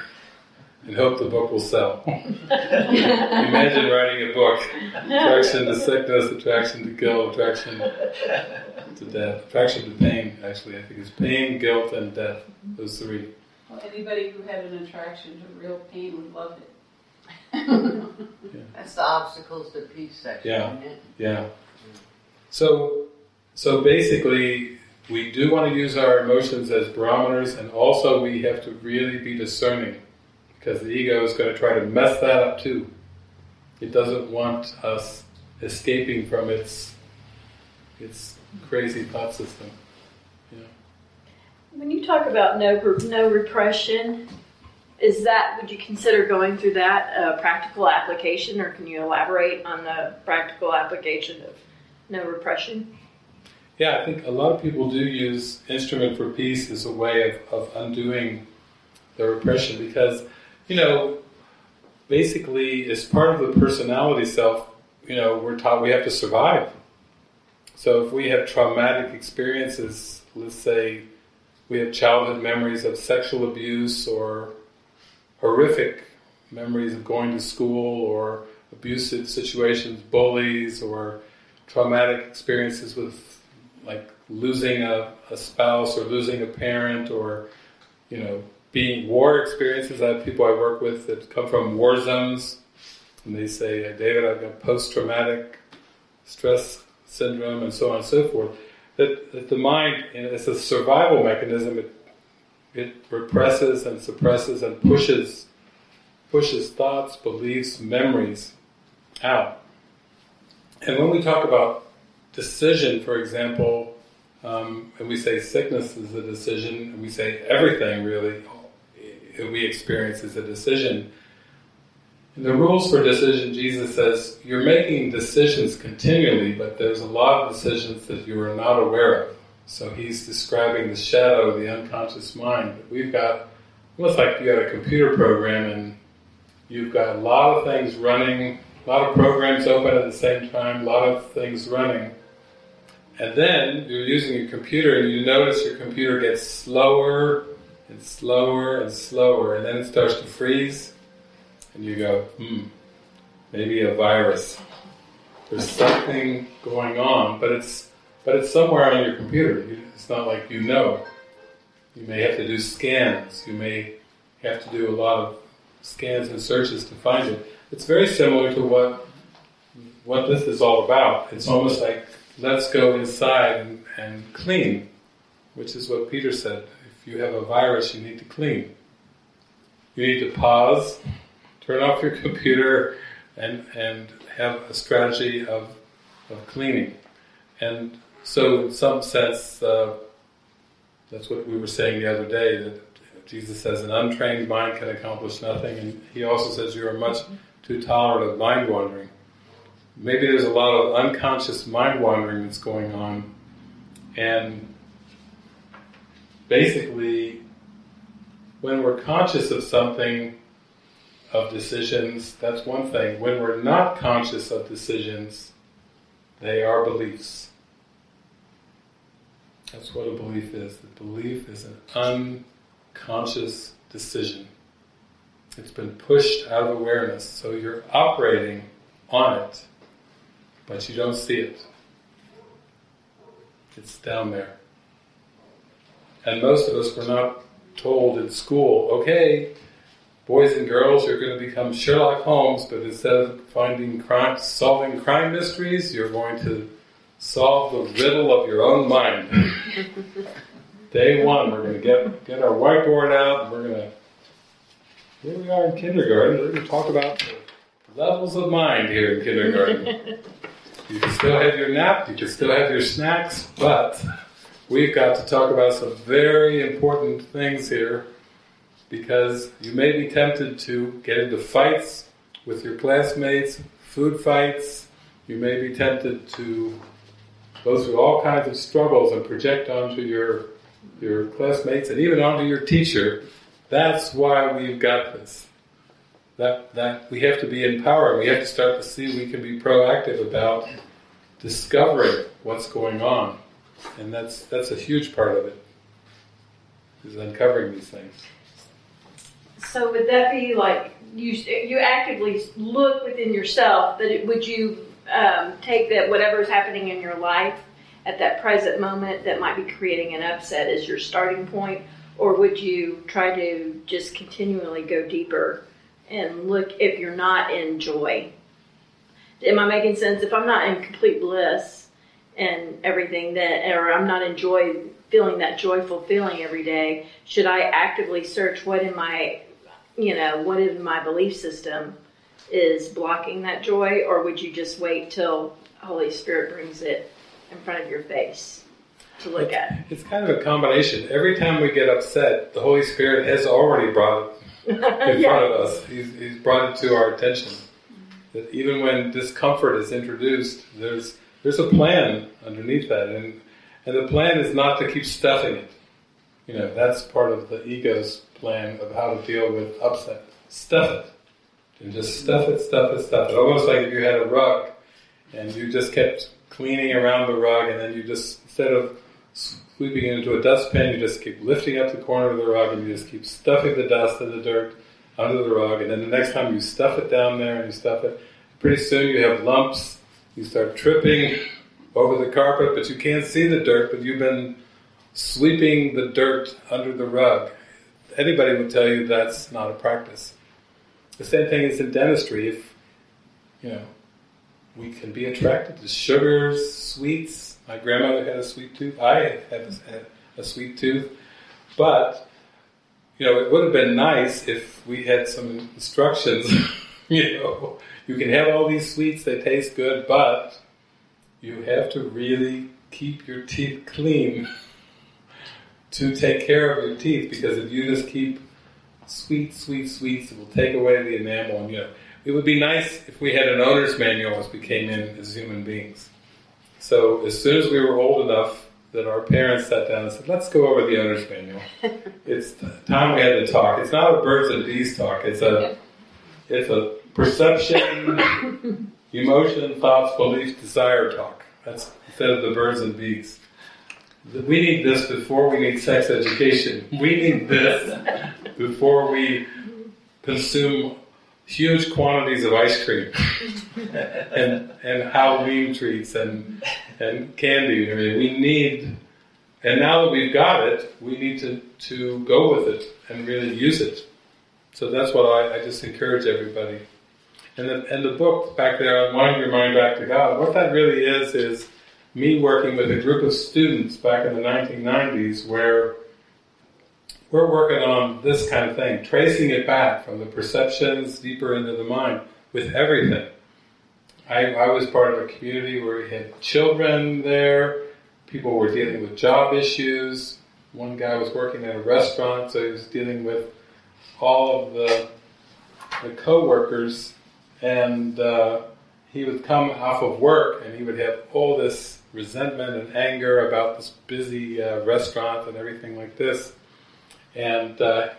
and hope the book will sell. Imagine writing a book. Attraction to sickness, attraction to guilt, attraction to death. Attraction to pain, actually, I think it's pain, guilt, and death. Those three. Well, anybody who had an attraction to real pain would love it. Yeah. That's the obstacles to peace section, yeah. Isn't it? Yeah. So, so basically, we do want to use our emotions as barometers, and also we have to really be discerning, because the ego is going to try to mess that up too. It doesn't want us escaping from its its crazy thought system. Yeah. When you talk about no no repression, is that, would you consider going through that uh, practical application, or can you elaborate on the practical application of no repression? Yeah, I think a lot of people do use Instrument for Peace as a way of, of undoing the repression, because, you know, basically as part of the personality self, you know, we're taught we have to survive. So if we have traumatic experiences, let's say we have childhood memories of sexual abuse or horrific memories of going to school or abusive situations, bullies, or traumatic experiences with, like, losing a, a spouse or losing a parent, or, you know, being war experiences. I have people I work with that come from war zones, and they say, David, I've got post-traumatic stress syndrome, and so on and so forth. That, that the mind, you know, it's a survival mechanism. It, It represses and suppresses and pushes, pushes thoughts, beliefs, memories out. And when we talk about decision, for example, um, and we say sickness is a decision, and we say everything really we experience is a decision. In the rules for decision, Jesus says, you're making decisions continually, but there's a lot of decisions that you are not aware of. So he's describing the shadow of the unconscious mind. We've got, almost like you got a computer program and you've got a lot of things running, a lot of programs open at the same time, a lot of things running. And then you're using your computer and you notice your computer gets slower and slower and slower, and then it starts to freeze and you go, hmm, maybe a virus. There's something going on, but it's But it's somewhere on your computer. It's not like you know. You may have to do scans. You may have to do a lot of scans and searches to find it. It's very similar to what what this is all about. It's almost like, let's go inside and, and clean, which is what Peter said. If you have a virus, you need to clean. You need to pause, turn off your computer, and, and have a strategy of, of cleaning. And so, in some sense, uh, that's what we were saying the other day, that Jesus says an untrained mind can accomplish nothing, and he also says you are much too tolerant of mind wandering. Maybe there's a lot of unconscious mind wandering that's going on, and basically, when we're conscious of something, of decisions, that's one thing. When we're not conscious of decisions, they are beliefs. That's what a belief is. The belief is an unconscious decision. It's been pushed out of awareness, so you're operating on it, but you don't see it. It's down there. And most of us were not told in school, okay, boys and girls, you're going to become Sherlock Holmes, but instead of finding crime, solving crime mysteries, you're going to solve the riddle of your own mind. Day one, we're going to get, get our whiteboard out, and we're going to, here we are in kindergarten, we're going to talk about the levels of mind here in kindergarten. You can still have your nap, you can still have your snacks, but we've got to talk about some very important things here, because you may be tempted to get into fights with your classmates, food fights. You may be tempted to go through all kinds of struggles and project onto your your classmates and even onto your teacher. That's why we've got this. That that we have to be empowered. We have to start to see we can be proactive about discovering what's going on, and that's that's a huge part of it. is uncovering these things. So would that be like you you actively look within yourself, but it, would you um, take that whatever's happening in your life at that present moment that might be creating an upset as your starting point, or would you try to just continually go deeper and look if you're not in joy? Am I making sense? If I'm not in complete bliss and everything that, or I'm not in joy, feeling that joyful feeling every day, should I actively search what in my, you know, what in my belief system is blocking that joy, or would you just wait till Holy Spirit brings it in front of your face to look it's, at? It's kind of a combination. Every time we get upset, the Holy Spirit has already brought it in yeah. front of us. He's, he's brought it to our attention. That even when discomfort is introduced, there's there's a plan underneath that, and and the plan is not to keep stuffing it. You know, that's part of the ego's plan of how to deal with upset. Stuff it, and just stuff it, stuff it, stuff it. Almost like if you had a rug, and you just kept cleaning around the rug, and then you just, instead of sweeping it into a dustpan, you just keep lifting up the corner of the rug, and you just keep stuffing the dust and the dirt under the rug, and then the next time you stuff it down there and you stuff it, pretty soon you have lumps, you start tripping over the carpet, but you can't see the dirt, but you've been sweeping the dirt under the rug. Anybody would tell you that's not a practice. The same thing is in dentistry. If, you know, we can be attracted to sugars, sweets. My grandmother had a sweet tooth. I have a sweet tooth. But you know, it would have been nice if we had some instructions, you know, you can have all these sweets, they taste good, but you have to really keep your teeth clean to take care of your teeth, because if you just keep sweet, sweet, sweets, it will take away the enamel, and you know, it would be nice if we had an owner's manual as we came in as human beings. So as soon as we were old enough that our parents sat down and said, let's go over the owner's manual. It's time we had to talk. It's not a birds and bees talk. It's a it's a perception, emotion, thoughts, belief, desire talk. That's instead of the birds and bees. We need this before we need sex education. We need this before we consume huge quantities of ice cream and and Halloween treats and and candy. I mean, we need, and now that we've got it, we need to, to go with it and really use it. So that's what I, I just encourage everybody. And the, and the book back there, Unwind Your Mind Back to God, what that really is is me working with a group of students back in the nineteen nineties where we're working on this kind of thing, tracing it back from the perceptions deeper into the mind with everything. I, I was part of a community where we had children there, people were dealing with job issues, one guy was working at a restaurant, so he was dealing with all of the, the co-workers, and uh, he would come off of work and he would have all this resentment and anger about this busy uh, restaurant and everything like this. And uh,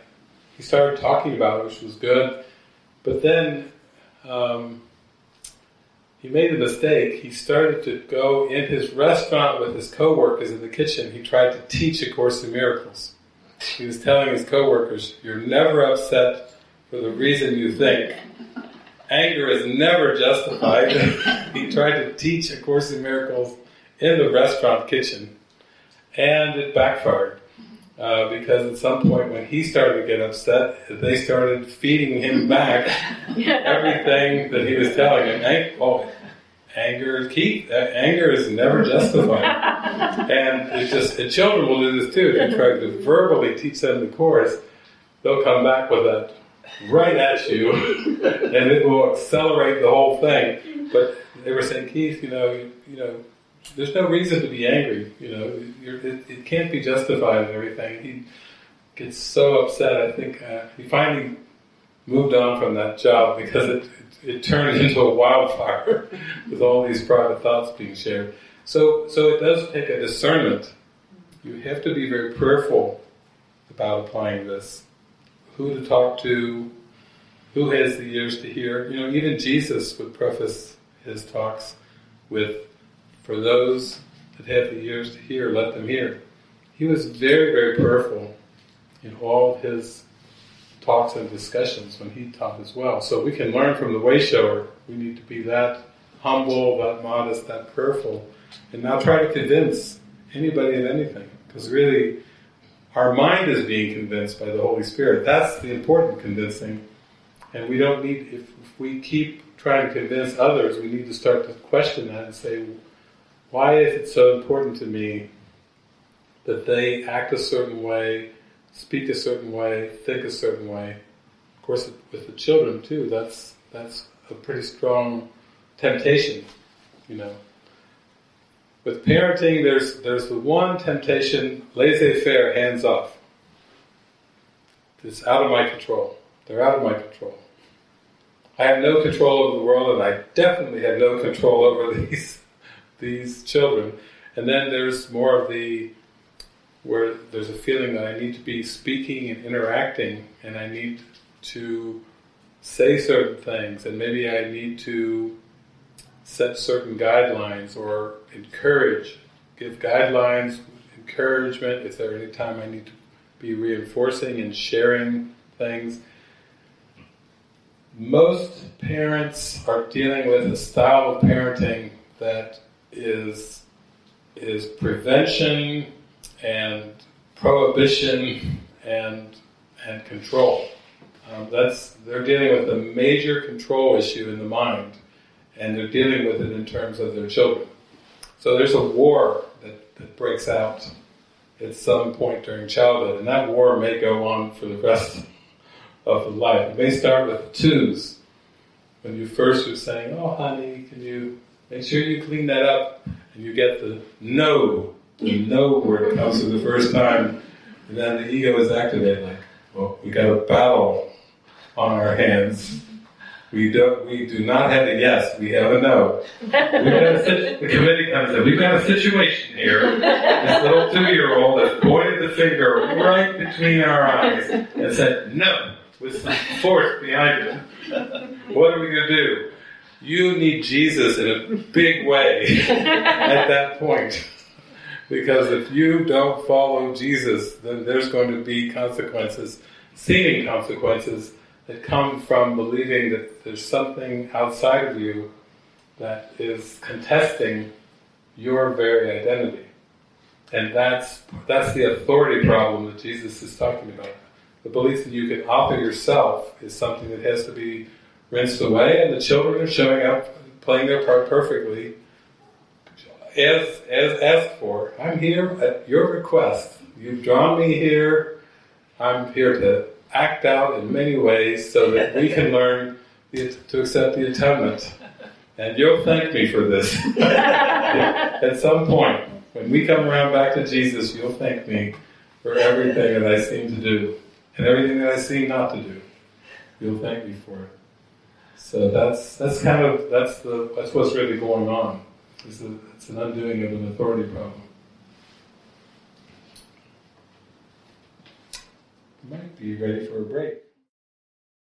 he started talking about it, which was good. But then um, he made a mistake. He started to go in his restaurant with his co-workers in the kitchen. He tried to teach A Course in Miracles. He was telling his co-workers, you're never upset for the reason you think. Anger is never justified. He tried to teach A Course in Miracles in the restaurant kitchen. And it backfired. Uh, because at some point when he started to get upset, they started feeding him back everything that he was telling him. Ang- oh, anger, Keith, uh, anger is never justified. And it's just, and children will do this too. If you try to verbally teach them the Course, they'll come back with that right at you, and it will accelerate the whole thing. But they were saying, Keith, you know, you, you know, there's no reason to be angry, you know, You're, it, it can't be justified and everything. He gets so upset, I think, uh, he finally moved on from that job because it, it, it turned into a wildfire with all these private thoughts being shared. So, so it does take a discernment. You have to be very prayerful about applying this. Who to talk to, who has the ears to hear. You know, even Jesus would preface his talks with, for those that have the ears to hear, let them hear. He was very, very prayerful in all of his talks and discussions when he taught as well. So we can learn from the way-shower. We need to be that humble, that modest, that prayerful, and not try to convince anybody of anything. Because really, our mind is being convinced by the Holy Spirit. That's the important convincing. And we don't need, if, if we keep trying to convince others, we need to start to question that and say, why is it so important to me that they act a certain way, speak a certain way, think a certain way? Of course, with the children too, that's that's a pretty strong temptation, you know. With parenting, there's there's the one temptation, laissez-faire, hands off. It's out of my control. They're out of my control. I have no control over the world, and I definitely have no control over these these children. And then there's more of the, where there's a feeling that I need to be speaking and interacting, and I need to say certain things, and maybe I need to set certain guidelines or encourage, give guidelines, encouragement. Is there any time I need to be reinforcing and sharing things? Most parents are dealing with a style of parenting that is is prevention and prohibition and and control. Um, that's they're dealing with a major control issue in the mind, and they're dealing with it in terms of their children. So there's a war that, that breaks out at some point during childhood, and that war may go on for the rest of the life. It may start with twos. When you first are saying, oh honey, can you make sure you clean that up? And you get the no, the no word comes for the first time, and then the ego is activated, like, well, we got a battle on our hands. We don't. We do not have a yes. We have a no. We've got a, the committee comes in. We've got a situation here. This little two-year-old has pointed the finger right between our eyes and said no with some force behind it. What are we going to do? You need Jesus in a big way at that point, because if you don't follow Jesus, then there's going to be consequences, seeming consequences, that come from believing that there's something outside of you that is contesting your very identity. And that's that's the authority problem that Jesus is talking about. The belief that you can author yourself is something that has to be rinsed away, and the children are showing up, playing their part perfectly, as as asked for. I'm here at your request. You've drawn me here. I'm here to act out in many ways so that we can learn the, to accept the atonement. And you'll thank me for this. At some point, when we come around back to Jesus, you'll thank me for everything that I seem to do and everything that I seem not to do. You'll thank me for it. So that's that's kind of that's the that's what's really going on. It's, a, it's an undoing of an authority problem. Might be ready for a break.